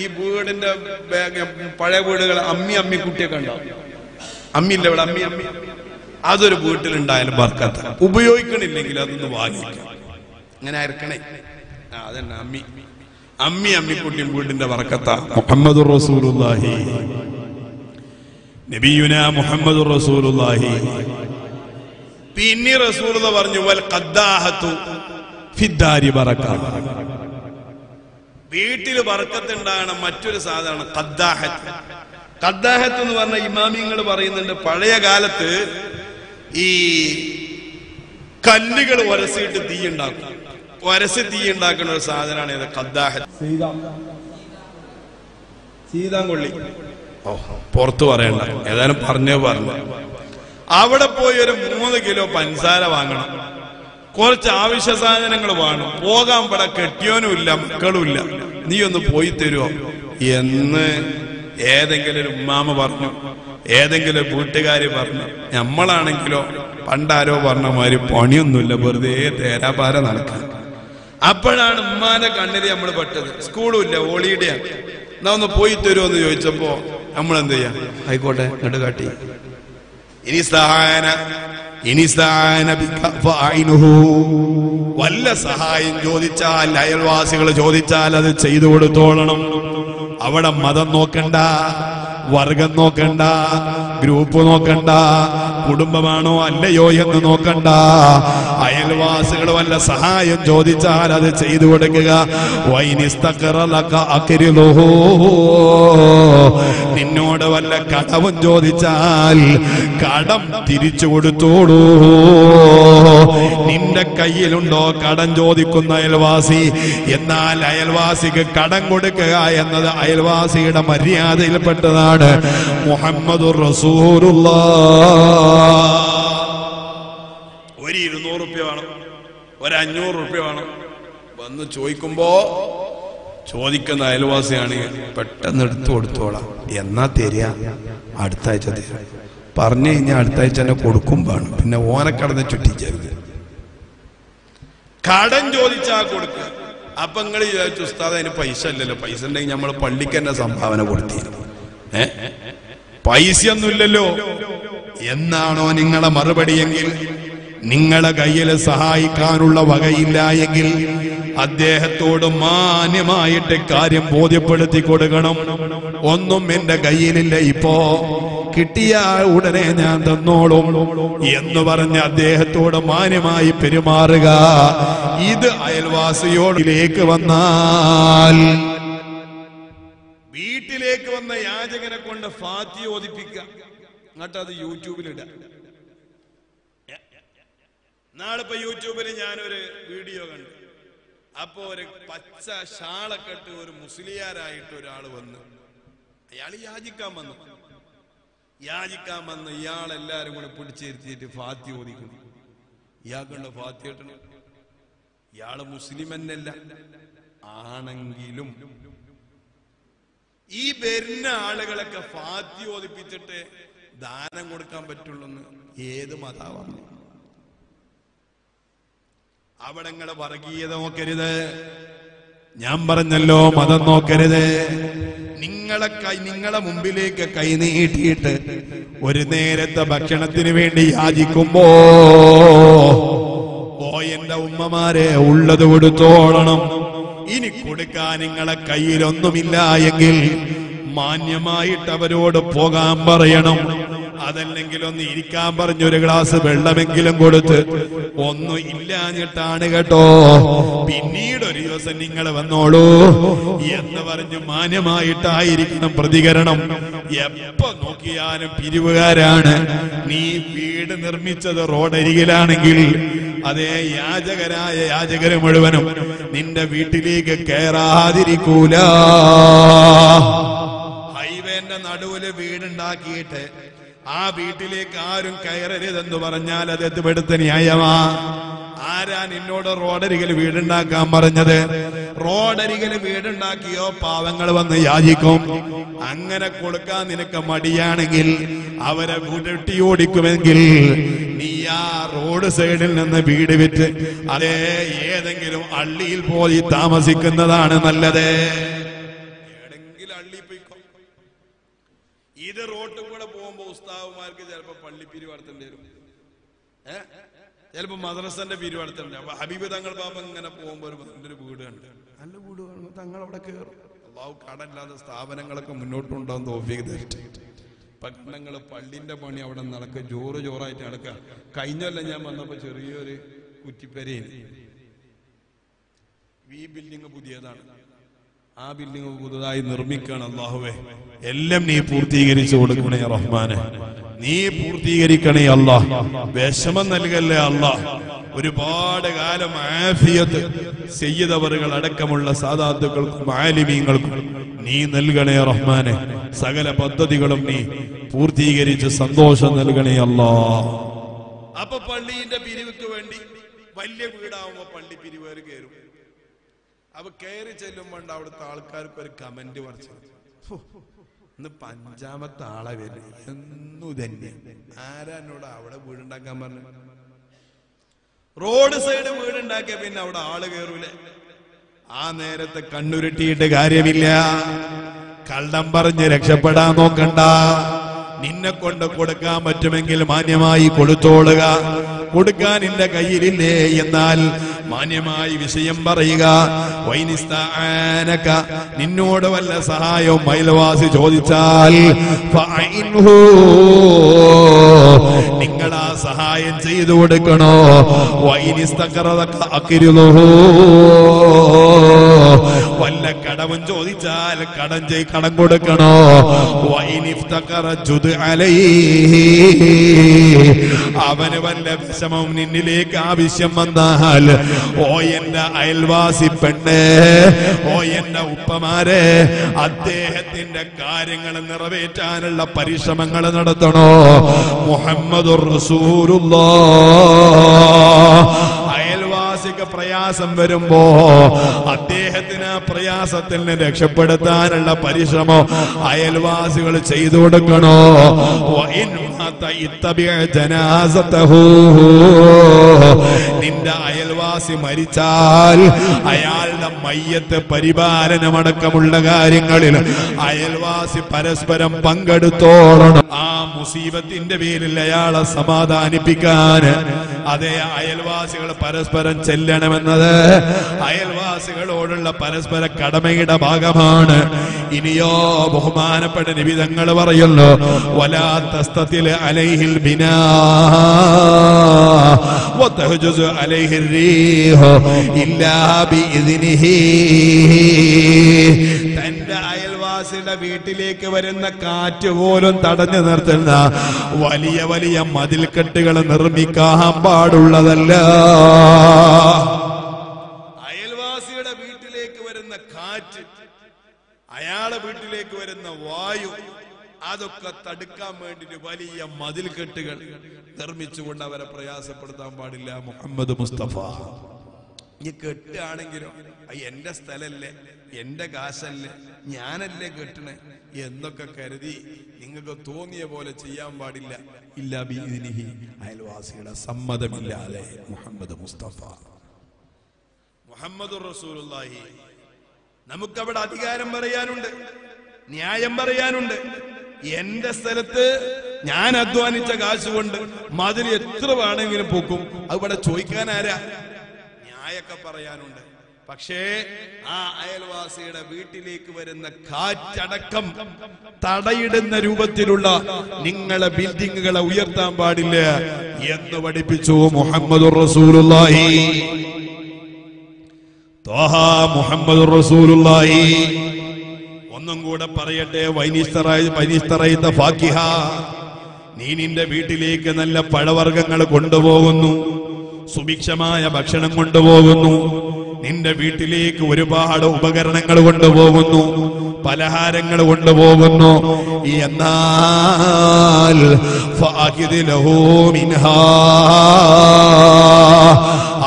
ഈ വീടിന്റെ പഴയ വീടുകൾ അമ്മി അമ്മി കുട്ടിയൊക്കെ ഉണ്ടാവും. അമ്മിയില്ല ഇവിടെ അമ്മി അമ്മി. അതൊരു വീട്ടിലുണ്ടായാലും പറക്കാത്ത, ഉപയോഗിക്കണില്ലെങ്കിൽ അതൊന്ന് വാങ്ങിക്കാം. അങ്ങനെ ആയിരിക്കണേ. അതന്നെ അമ്മി അമ്മി അമ്മിക്കുട്ടിയും വീടിന്റെ പറക്കത്ത. മുഹമ്മദ് റസൂലുള്ളാഹി നബിയുനാ മുഹമ്മദ് റസൂലുള്ളാഹി. പിന്നെ റസൂലുള്ള പറഞ്ഞു വൽ ഖദ്ദാഹതു ഫിദ്ദാരി ബറക. വീട്ടിൽ ബറക്കത്തുണ്ടാണ് മറ്റൊരു സാധനം ഖദ്ദാഹത്ത്. ഖദ്ദാഹത്ത് എന്ന് പറഞ്ഞ ഇമാമിങ്ങൾ പറയുന്നുണ്ട് പഴയ കാലത്ത് ഈ കല്ലുകൾ ഉരസിയിട്ട് തീ ഉണ്ടാക്കും. ഉരസി തീ ഉണ്ടാക്കുന്ന ഒരു സാധനമാണ് ഇത് ഖദ്ദാഹത്ത്. സീതാംകൊള്ളി പുറത്ത് പറയണ്ട, ഏതായാലും പറഞ്ഞേ പറഞ്ഞു. അവിടെ പോയി ഒരു 3 കിലോ പഞ്ചസാര വാങ്ങണം, കുറച്ച് ആവശ്യ സാധനങ്ങൾ വാങ്ങണം. പോകാൻ ഇവിടെ കെട്ടിയോനും ഇല്ല, മക്കളും ഇല്ല. നീ ഒന്ന് പോയി തരുമോ എന്ന് ഏതെങ്കിലും ഒരു ഉമ്മാമ പറഞ്ഞു, ഏതെങ്കിലും കൂട്ടുകാരി പറഞ്ഞു. നമ്മളാണെങ്കിലോ പണ്ടാരോ പറഞ്ഞ മാതിരി പണിയൊന്നുമില്ല, വെറുതെ തേരാപാര നടക്കാൻ. അപ്പോഴാണ് ഉമ്മാന്റെ കണ്ണിൽ നമ്മൾ പെട്ടത്. സ്കൂളും ഇല്ല, ഹോളിഡേയാണ്. എന്നാ ഒന്ന് പോയി തരുമോ എന്ന് ചോദിച്ചപ്പോ നമ്മളെന്ത് ചെയ്യാം? ആയിക്കോട്ടെ നടുകാട്ടി. വല്ല സഹായം ചോദിച്ചാൽ, അയൽവാസികൾ ചോദിച്ചാൽ അത് ചെയ്തു കൊടുത്തോളണം. അവിടെ മതം നോക്കണ്ട, വർഗം നോക്കണ്ട, ഗ്രൂപ്പ് നോക്കണ്ട, കുടുംബമാണോ അല്ലയോ എന്ന് നോക്കണ്ട. അയൽവാസികൾ വല്ല സഹായം ചോദിച്ചാൽ അത് ചെയ്തു കൊടുക്കുക. നിന്നോട് വല്ല കടവും ചോദിച്ചാൽ കടം തിരിച്ചു കൊടുത്തോളൂ. നിന്റെ കയ്യിലുണ്ടോ കടം ചോദിക്കുന്ന അയൽവാസി? എന്നാൽ അയൽവാസിക്ക് കടം കൊടുക്കുക എന്നത് അയൽവാസിയുടെ മര്യാദയിൽപ്പെട്ടതാണ്. മുഹമ്മദുർ റസൂലുള്ളാഹ്. ഒരു 200 രൂപ വേണം, ഒരു 500 രൂപ വേണം വന്ന് ചോദിക്കുമ്പോ ചോദിക്കുന്ന അയൽവാസിയാണ് പെട്ടെന്ന് എടുത്തു കൊടുത്തോളാം. എന്നാ തരിക? അടുത്ത ആഴ്ച തരാം പറഞ്ഞു കഴിഞ്ഞാൽ അടുത്ത ആഴ്ച തന്നെ കൊടുക്കുമ്പോഴാണ്. പിന്നെ ഓനക്കടന്ന് ചുറ്റിച്ചരുത്. കടം ചോദിച്ചാൽ കൊടുക്കുക. അപ്പൊ നിങ്ങൾ വിചാരിച്ചു ഉസ്താദ് അതിന് പൈസ ഇല്ലല്ലോ. പൈസ ഉണ്ടെങ്കിൽ നമ്മൾ പള്ളിക്ക് തന്നെ സംഭാവന കൊടുത്തിരുന്നു. പൈസ ഒന്നുമില്ലല്ലോ എന്നാണോ നിങ്ങളുടെ മറുപടിയെങ്കിൽ, നിങ്ങളുടെ കയ്യിൽ സഹായിക്കാനുള്ള വകയില്ല എങ്കിൽ അദ്ദേഹത്തോട് മാന്യമായിട്ട് കാര്യം ബോധ്യപ്പെടുത്തി കൊടുക്കണം. ഒന്നും എന്റെ കയ്യിലില്ല, ഇപ്പോ കിട്ടിയാൽ ഉടനെ ഞാൻ തന്നോളും എന്ന് പറഞ്ഞ് അദ്ദേഹത്തോട് മാന്യമായി പെരുമാറുക. ഇത് അയൽവാസിയോടിലേക്ക് വന്നാൽ വീട്ടിലേക്ക് വന്ന യാചകനെ കൊണ്ട് ഫാത്തിഹ ഓതിപ്പിക്കുക. എന്നിട്ട് അത് യൂട്യൂബിലിടാം. നാളിപ്പോ യൂട്യൂബിൽ ഞാനൊരു വീഡിയോ കണ്ടു. അപ്പൊ ഒരു പച്ച ഷാളൊക്കെ ഇട്ട് ഒരു മുസ്ലിയാരായിട്ട് ഒരാൾ വന്നു. അയാൾ യാചിക്കാൻ വന്നു. യാചിക്കാൻ വന്ന് ഇയാൾ എല്ലാരും കൂടെ പിടിച്ചിരുത്തിയിട്ട് ഫാത്തി ഓതിക്കുന്നു. ഇയാൾക്കുണ്ടോ ഫാത്തി ഓട്ടണം? ഇയാള് മുസ്ലിം എന്നല്ല, ആണെങ്കിലും ഈ വരുന്ന ആളുകളൊക്കെ ഫാത്തി ഓതിപ്പിച്ചിട്ട് ദാനം കൊടുക്കാൻ പറ്റുള്ളൂ എന്ന് ഏത് മതാവാണ്? അവിടങ്ങളെ വർഗീയത നോക്കരുത്. ഞാൻ പറഞ്ഞല്ലോ മതം നോക്കരുത്. നിങ്ങളെ മുമ്പിലേക്ക് കൈനീട്ടിയിട്ട് ഒരു നേരത്തെ ഭക്ഷണത്തിന് വേണ്ടി യാചിക്കുമ്പോ ഓ എന്റെ ഉമ്മമാരെ ഉള്ളത് കൊടുത്തോളണം. ഇനി കൊടുക്കാൻ നിങ്ങളെ കയ്യിലൊന്നുമില്ല എങ്കിൽ മാന്യമായിട്ട് അവരോട് പോകാൻ പറയണം. അതല്ലെങ്കിൽ ഒന്ന് ഇരിക്കാൻ പറഞ്ഞൊരു ഗ്ലാസ് വെള്ളമെങ്കിലും കൊടുത്ത്. ഒന്നും ഇല്ലാഞ്ഞിട്ടാണ് കേട്ടോ, പിന്നീട് ഒരു ദിവസം നിങ്ങൾ വന്നോളൂ എന്ന് പറഞ്ഞു മാന്യമായിട്ടായിരിക്കണം പ്രതികരണം. Roaderigale Vedandakio, Pavangalavan the Yajikum, Angara Kulkan in a Kamadiana Gil, our good Tiodikuman Gil, Nia, Road Saddle and the Bead of it, Ale, Yedangil, Alil Poli, Tamasikandan and Alade. Either road to put a bomb, Bosta, Market, Pallipiri, or the Elbow Madras and the video. Habibi Tangal Babang and a poem over the Buddha. And the Buddha Tangal of the Kerr. Allow Kadala the Star and Angala Communot down the Ovid. But Nangala Pandinda Pony out on Naka, Joro Jora Tanaka, Kaina Lanyamana Pachari, Kutiperin. We building a Buddha. Our building of Buddha in Nurmikan Allahway. Elem Nipurti is over the Kuna Rahman. Nee Purti Allah, Beshaman Nalgale Allah, Uribad Gala Mafiat, Sayyid Avaragal Adakamula Sada, the Maili Mingal, Nee Nalgane Rahmane, Sagala Patadigal of Nee, Purti Gerija Sandosh and Nalgane Allah. Upper Pandi in the period to Wendy, while you go down a Pandi period. Our carriage element out of Talkar per comment. The Panjama Talavi, Nudeni, Ara Noda, wouldn't a government. Roadside wouldn't a cabin out of all of your village. Are there at the Kanduriti, the Garia Villa, Kaldambar, Jerekshapada, Mokanda, Nina Konda Kodaka, Matamangil, Maniama, Kodutolaga, Kodakan in the Kayiri, Yanal. Manyamai Vishayam Bariga, Wainista Anaka, Ninoda Valla Sahayo, Mailavasi Jodital, Fainhu Ningala Sahai and Zidu Dekano, Wainista Karaka Akiriloho, Valla Kadavan Jodital, Kadanje Kadakodakano, Wainiftakara Judu Alei, Avanevan Lepsamam Nileka Vishamandahal. Oh, yenda Ailvasi Pende, oh, yenda Upamare, Ade in the Karingan and the Raveta and La Parishamangalanadano, Muhammadur Rasulullah. Prayasam Verumbo, Atehatina Prayasa Telnet, Shepardatan and La Parishamo, Ayelvas, you will say the Kano, or in Mata Itabir Janazatahu, Ninda Ayelvasi Marital, Ayal the Mayet Paribar and Amadakamulagaring, Ayelvasi Parasparam Pangadutor, Musibat in the Vilayala Samada Nipikan, Ade Ayelvasi Parasparan. Ayelvasigal ordered La Paraspara Kadamagata Bagaman, Inio, Bohmana Patanibizangalavariolo, Wala Tastatile Alehil Bina, what the Hujuzu Alehiri, Illa be Izinihi, Tanda Ayelvasi La Vitile covered in the cart, you wore on Tatanatana, Walia Valia Madil Katigal and Rumika Hambadula. Ayelvasi had a beat lake where in the cart. I had a beat lake where in the Wayu Adoka Tadaka made the Valley of Madilka Tigal. Dermits would never a prayer separate than Badilla Muhammad Mustafa. You could turn and get up. I end a stella, end a gasel, Yanet Legutna, Yendoka Karadi, Ningagotonia Volatiam Badilla, Ilabi Idinihi, Ayelvasi, some mother Milale, Muhammad Mustafa. Muhammadur Rasulullah. നമുക്ക് അവിടെ അധികാരം പറയാനുണ്ട് ന്യായം പറയാനുണ്ട് എൻ്റെ സ്ഥലത്ത് ഞാൻ അധ്വാനിച്ച കാശ് കൊണ്ട് മതിൽ എത്ര വേണമെങ്കിലും പോക്കും അവിടെ ചോദിക്കാൻ ആരാ ന്യായമൊക്കെ പറയാനുണ്ട് പക്ഷേ ആ അയൽവാസിയുടെ വീട്ടിലേക്ക് വരുന്ന കാറ്റടക്കം തടയിടുന്ന രൂപത്തിലുള്ള നിങ്ങളെ ബിൽഡിംഗുകളെ ഉയർത്താൻ പാടില്ല എന്ന് പഠിപ്പിച്ചു മുഹമ്മദുർ റസൂലുള്ളാഹി Taha Muhammadur Rasulullah. On ഒന്നും കൂടെ പറയട്ടെ, വൈനിസ്തറൈത ഫാക്കിഹ, നീ നിന്റെ വീട്ടിലേക്ക് നല്ല പഴവർഗ്ഗങ്ങൾ കൊണ്ടുപോകുന്നു, സുഭിക്ഷമായ ഭക്ഷണം കൊണ്ടുപോകുന്നു, നിന്റെ വീട്ടിലേക്ക് ഒരുപാട് ഉപകരണങ്ങൾ കൊണ്ടുപോകുന്നു, പലഹാരങ്ങൾ കൊണ്ടുപോകുന്നു. എന്നാൽ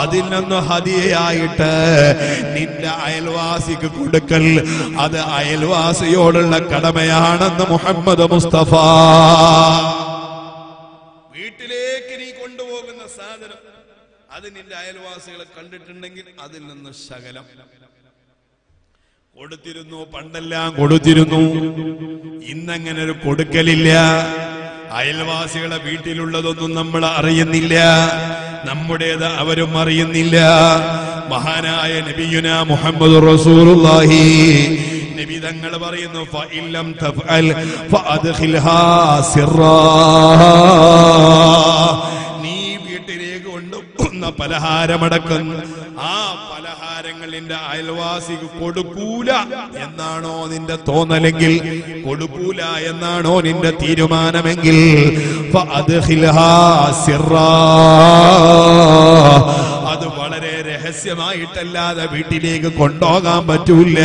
അതിൽ നിന്ന് ഹദിയയായിട്ട് നിന്റെ അയൽവാസിക്ക് കൊടുക്കൽ, അത് അയൽവാസിയോടുള്ള കടമയാണെന്ന് മുഹമ്മദ് മുസ്തഫ. വീട്ടിലേക്ക് നീ കൊണ്ടുപോകുന്ന സാധനം അത് നിന്റെ അയൽവാസികളെ കണ്ടിട്ടുണ്ടെങ്കിൽ അതിൽ നിന്ന് ശകലം കൊടുത്തിരുന്നു. പണ്ടെല്ലാം കൊടുത്തിരുന്നു, ഇന്നങ്ങനെ ഒരു കൊടുക്കലില്ല. അയൽവാസികളെ വീട്ടിലുള്ളതൊന്നും നമ്മൾ അറിയുന്നില്ല, നമ്മുടേത് അവരും അറിയുന്നില്ല. മഹാനായ നബിയുനാ മുഹമ്മദ് റസൂലുള്ളാഹി നബി തങ്ങൾ പറയുന്നു, ഫഇല്ലം തഫഅൽ ഫഅദ്ഖിൽഹാ സിറാ, നീ വീട്ടിലേക്ക് കൊണ്ടുവന്ന പലഹാരമടക്കം ആ പലഹാരങ്ങൾ നിന്റെ അയൽവാസിക്ക് കൊടുക്കൂല എന്നാണോ നിന്റെ തോന്നലെങ്കിൽ, കൊടുക്കൂല എന്നാണോ നിന്റെ തീരുമാനമെങ്കിൽ, അത് വളരെ രഹസ്യമായിട്ടല്ലാതെ വീട്ടിലേക്ക് കൊണ്ടുപോകാൻ പറ്റൂല.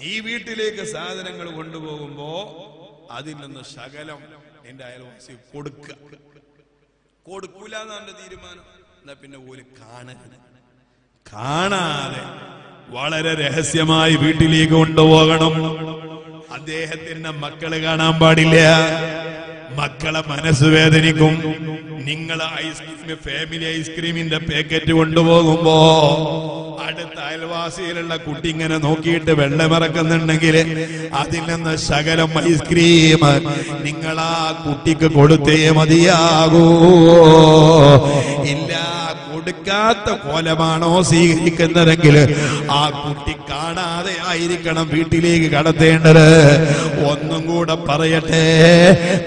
നീ വീട്ടിലേക്ക് സാധനങ്ങൾ കൊണ്ടുപോകുമ്പോ അതിൽ നിന്ന് ശകലം നിന്റെ അയൽവാസി കൊടുക്കൂല എന്നാണ് തീരുമാനം. പിന്നെ ഒരു കാണാതെ വളരെ രഹസ്യമായി വീട്ടിലേക്ക് കൊണ്ടുപോകണം. അദ്ദേഹത്തിന്റെ മക്കള് കാണാൻ പാടില്ല, മക്കളെ മനസ്സ് വേദനിക്കും. നിങ്ങൾ ഐസ്ക്രീം, ഫാമിലി ഐസ്ക്രീമിന്റെ പാക്കറ്റ് കൊണ്ടുപോകുമ്പോ അടുത്ത അയൽവാസിയിലുള്ള കുട്ടി ഇങ്ങനെ നോക്കിയിട്ട് വെള്ളമിറക്കുന്നുണ്ടെങ്കിൽ അതിൽ നിന്ന് ശകലം ഐസ്ക്രീം നിങ്ങൾ ആ കുട്ടിക്ക് കൊടുത്തേ മതിയാകൂ. ഇല്ല, കൊടുക്കാത്ത കോലമാണോ സ്വീകരിക്കുന്നതെങ്കിൽ ആ കുട്ടി കാണാതെ ആയിരിക്കണം വീട്ടിലേക്ക് കടത്തേണ്ടത്. ഒന്നും കൂടെ പറയട്ടെ,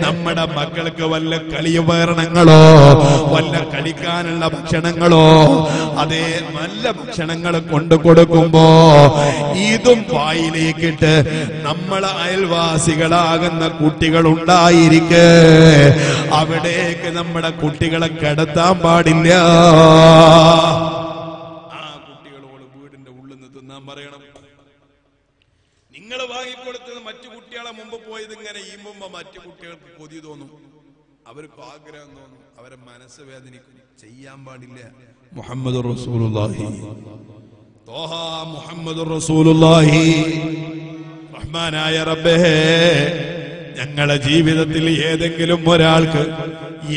നമ്മുടെ മക്കൾക്ക് വല്ല കളിയുപകരണങ്ങളോ വല്ല കളിക്കാനുള്ള ഭക്ഷണങ്ങളോ അതേ നല്ല ഭക്ഷണങ്ങൾ കൊണ്ടു കൊടുക്കുമ്പോ ഇതും വായിലേക്കിട്ട് നമ്മളെ അയൽവാസികളാകുന്ന കുട്ടികൾ ഉണ്ടായിരിക്കെ അവിടേക്ക് നമ്മുടെ കുട്ടികളെ കടത്താൻ പാടില്ല. ആ കുട്ടികളോട് വീടിന്റെ ഉള്ളിൽ നിന്ന് തിന്നാൻ പറയണം. നിങ്ങൾ വാങ്ങിക്കൊടുത്തത് മറ്റു കുട്ടികളെ മുമ്പ് പോയത് ഇങ്ങനെ ഈമ്പുമ്പോ മറ്റു കുട്ടികൾക്ക് കൊതി തോന്നും, അവർക്ക് ആഗ്രഹം തോന്നും, അവരെ മനസ്സ് വേദനിക്കും. ചെയ്യാൻ പാടില്ല. മുഹമ്മദ് റസൂലുള്ളാഹി തോഹ മുഹമ്മദ് റസൂലുള്ളാഹി. റഹ്മാനായ റബ്ബേ, ഞങ്ങളുടെ ജീവിതത്തിൽ ഏതെങ്കിലും ഒരാൾക്ക്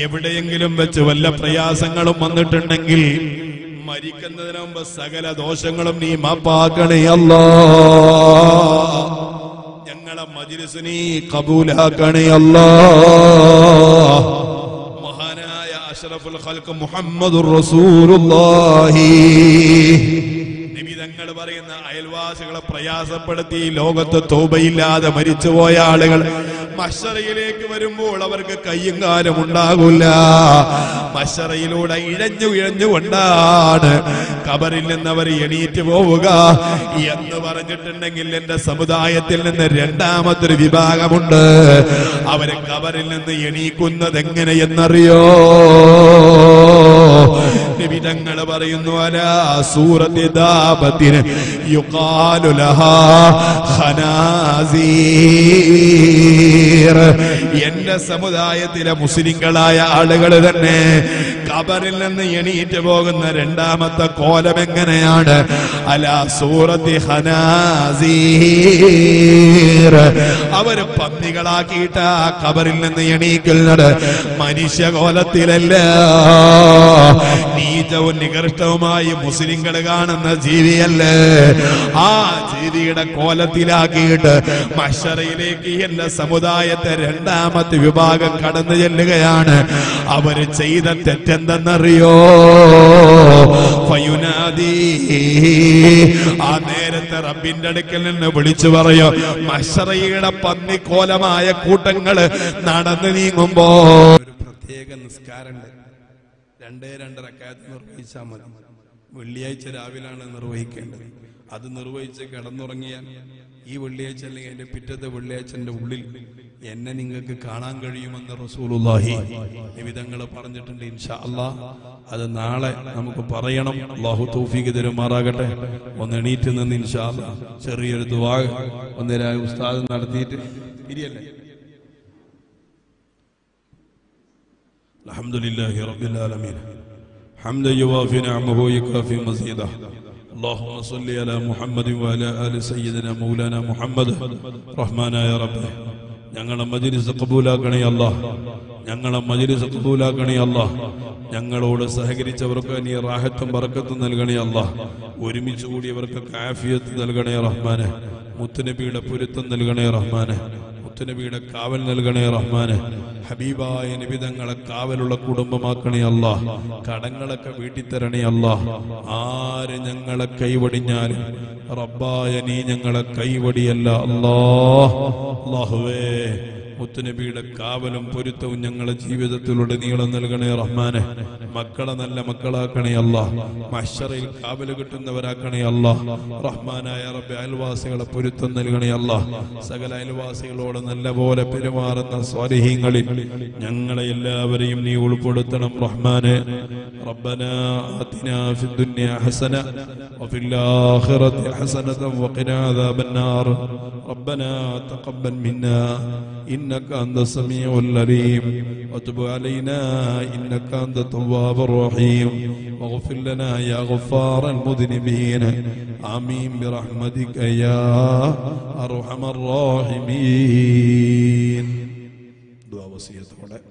എവിടെയെങ്കിലും വെച്ച് വല്ല പ്രയാസങ്ങളും വന്നിട്ടുണ്ടെങ്കിൽ മരിക്കുന്നതിന് മുമ്പ് സകല ദോഷങ്ങളും നീ മാപ്പാക്കണേ അല്ലാ. ഞങ്ങളെ മജ്‌ലിസ് നീ കബൂലാക്കണേ അല്ലാ. മഹാനായ അഷ്റഫുൽ ഖൽഖ് മുഹമ്മദുർ റസൂലുള്ളാഹി നിബിതങ്ങൾ പറയുന്ന അയൽവാസികളെ പ്രയാസപ്പെടുത്തി ലോകത്ത് തൗബയില്ലാതെ മരിച്ചുപോയ ആളുകൾ മശ്ശറയിലേക്ക് വരുമ്പോൾ അവർക്ക് കയ്യും കാലും ഉണ്ടാകില്ല. മശ്ശറയിലൂടെ ഇഴഞ്ഞു ഇഴഞ്ഞു കൊണ്ടാണ് കബറിൽ നിന്ന് അവർ എണീറ്റ് പോവുക എന്ന് പറഞ്ഞിട്ടുണ്ടെങ്കിൽ എന്റെ സമുദായത്തിൽ നിന്ന് രണ്ടാമതൊരു വിഭാഗമുണ്ട്. അവര് കബറിൽ നിന്ന് എണീക്കുന്നത് എങ്ങനെയെന്നറിയോ? വിധങ്ങൾ പറയുന്നു, അലാ സൂറത്തി ദാബത്തിന് യുഖാലു ലഹാ ഖനാസീർ. എന്റെ സമുദായത്തിലെ മുസ്ലിങ്ങളായ ആളുകൾ തന്നെ കബറിൽ നിന്ന് എണീറ്റ് പോകുന്ന രണ്ടാമത്തെ കോലം എങ്ങനെയാണ്? അലാ സൂറത്തി ഖനാസീർ. അവര് പന്നികളാക്കിയിട്ട് ആ കബറിൽ നിന്ന് എണീക്കുന്നത്. മനുഷ്യകോലത്തിലല്ല. നീചവും നികൃഷ്ടവുമായി മുസ്ലിങ്ങൾ കാണുന്ന ജീവിയല്ലേ, ആ ജീവിയുടെ കോലത്തിലാക്കിയിട്ട് മഹ്ശറയിലേക്ക് എന്റെ സമുദായത്തെ രണ്ടാമത്തെ വിഭാഗം കടന്നു ചെല്ലുകയാണ്. അവര് ചെയ്ത തെറ്റെന്തെന്നറിയോ? ഫയുനാദി, ആ നേരത്തെ റബ്ബിന്റെ അടുക്കൽ നിന്ന് വിളിച്ചു പറയോ. മഹ്ശറയുടെ പന്നിക്കോലമായ കൂട്ടങ്ങള് നടന്നു നീങ്ങുമ്പോ ഒരു പ്രത്യേക നിസ്കാരമുണ്ട്, രണ്ടേ രണ്ടരക്കാലത്ത് നിർവഹിച്ചാൽ മതി. വെള്ളിയാഴ്ച രാവിലാണ് നിർവഹിക്കേണ്ടത്. അത് നിർവഹിച്ച് കിടന്നുറങ്ങിയാൽ ഈ വെള്ളിയാഴ്ച അല്ലെങ്കിൽ എന്റെ പിറ്റത്തെ വെള്ളിയാഴ്ചന്റെ ഉള്ളിൽ എന്നെ നിങ്ങൾക്ക് കാണാൻ കഴിയുമെന്ന് റസൂലുള്ളാഹി നിവിധങ്ങൾ പറഞ്ഞിട്ടുണ്ട്. ഇൻഷാ അല്ലാഹ് അത് നാളെ നമുക്ക് പറയണം. അല്ലാഹു തൗഫീഖ് തരുമാറാകട്ടെ. ഒന്ന് എണീറ്റ് നിന്ന് ഇൻഷാ അല്ലാഹ് ചെറിയൊരു ദുആ ഒന്നിനായി ഉസ്താദ് നടത്തിയിട്ട് ഇരിയല്ലേ. അൽഹംദുലില്ലാഹി റബ്ബിൽ ആലമീൻ ഹംദൻ യുവാഫി നിഅമഹു വയുകാഫി മസീദ. اللهم صل على محمد وعلى آل سيدنا مولانا محمد رحمنا يا رب. ഞങ്ങളെ മജ്‌ലിസ് ഖബൂലാക്കണേ അല്ലാഹ്, ഞങ്ങളെ മജ്‌ലിസ് ഖബൂലാക്കണേ അല്ലാഹ്. ഞങ്ങളോട് സഹകരിച്ചവർക്ക് നീ റാഹത്തും ബർക്കത്തും നൽകണേ അല്ലാഹ്. ഒരുമിച്ച് കൂടിയവർക്ക് ആഫിയത്ത് നൽകണേ റഹ്മാനെ. മുത്തുനബിയുടെ പൊരുത്തം നൽകണേ റഹ്മാനെ. മുത്തുനബിയുടെ കാവൽ നൽകണേ റഹ്മാനെ. ഹബീബായ നബി തങ്ങളെ കാവലുള്ള കുടുംബമാക്കണേ അല്ലാഹ്. കടങ്ങളൊക്കെ വീട്ടി തരണേ അല്ലാഹ്. ആര് ഞങ്ങളെ കൈവടിഞ്ഞാലും റബ്ബായ നീ ഞങ്ങളെ കൈവടിയല്ല അല്ലാഹ്. അല്ലാഹുവേ മുത്തുനബിയുടെ കാവലും പൊരുത്തവും ഞങ്ങളുടെ ജീവിതത്തിലൂടെ നീളം നൽകണേ റഹ്മാനെ. മക്കളെ നല്ല മക്കളാക്കണേ അല്ലാഹ്. മഹ്ശറിൽ കാവല് കിട്ടുന്നവരാക്കണേ അല്ലാഹ് റഹ്മാനായ റബ്ബ്. അയൽവാസികളെ പൊരുത്തം നൽകണേ അല്ലാഹ്. സകല അയൽവാസികളോട് നല്ല പോലെ പെരുമാറുന്ന സ്വാലിഹീങ്ങളിൽ ഞങ്ങളെ എല്ലാവരെയും നീ ഉൾപ്പെടുത്തണം റഹ്മാനെ. റബ്ബനാ ആതിനാ ഫിദ്ദുനിയാ ഹസന വഫിൽ ആഖിറതി ഹസനത വഖിനാ അദാബന്നാർ. റബ്ബനാ തഖബ്ബൽ മിന്നാ إنك أنت السميع العليم وتب علينا إنك أنت التواب الرحيم واغفر لنا يا غفار المذنبين آمين برحمتك يا أرحم الراحمين. دعاء وصية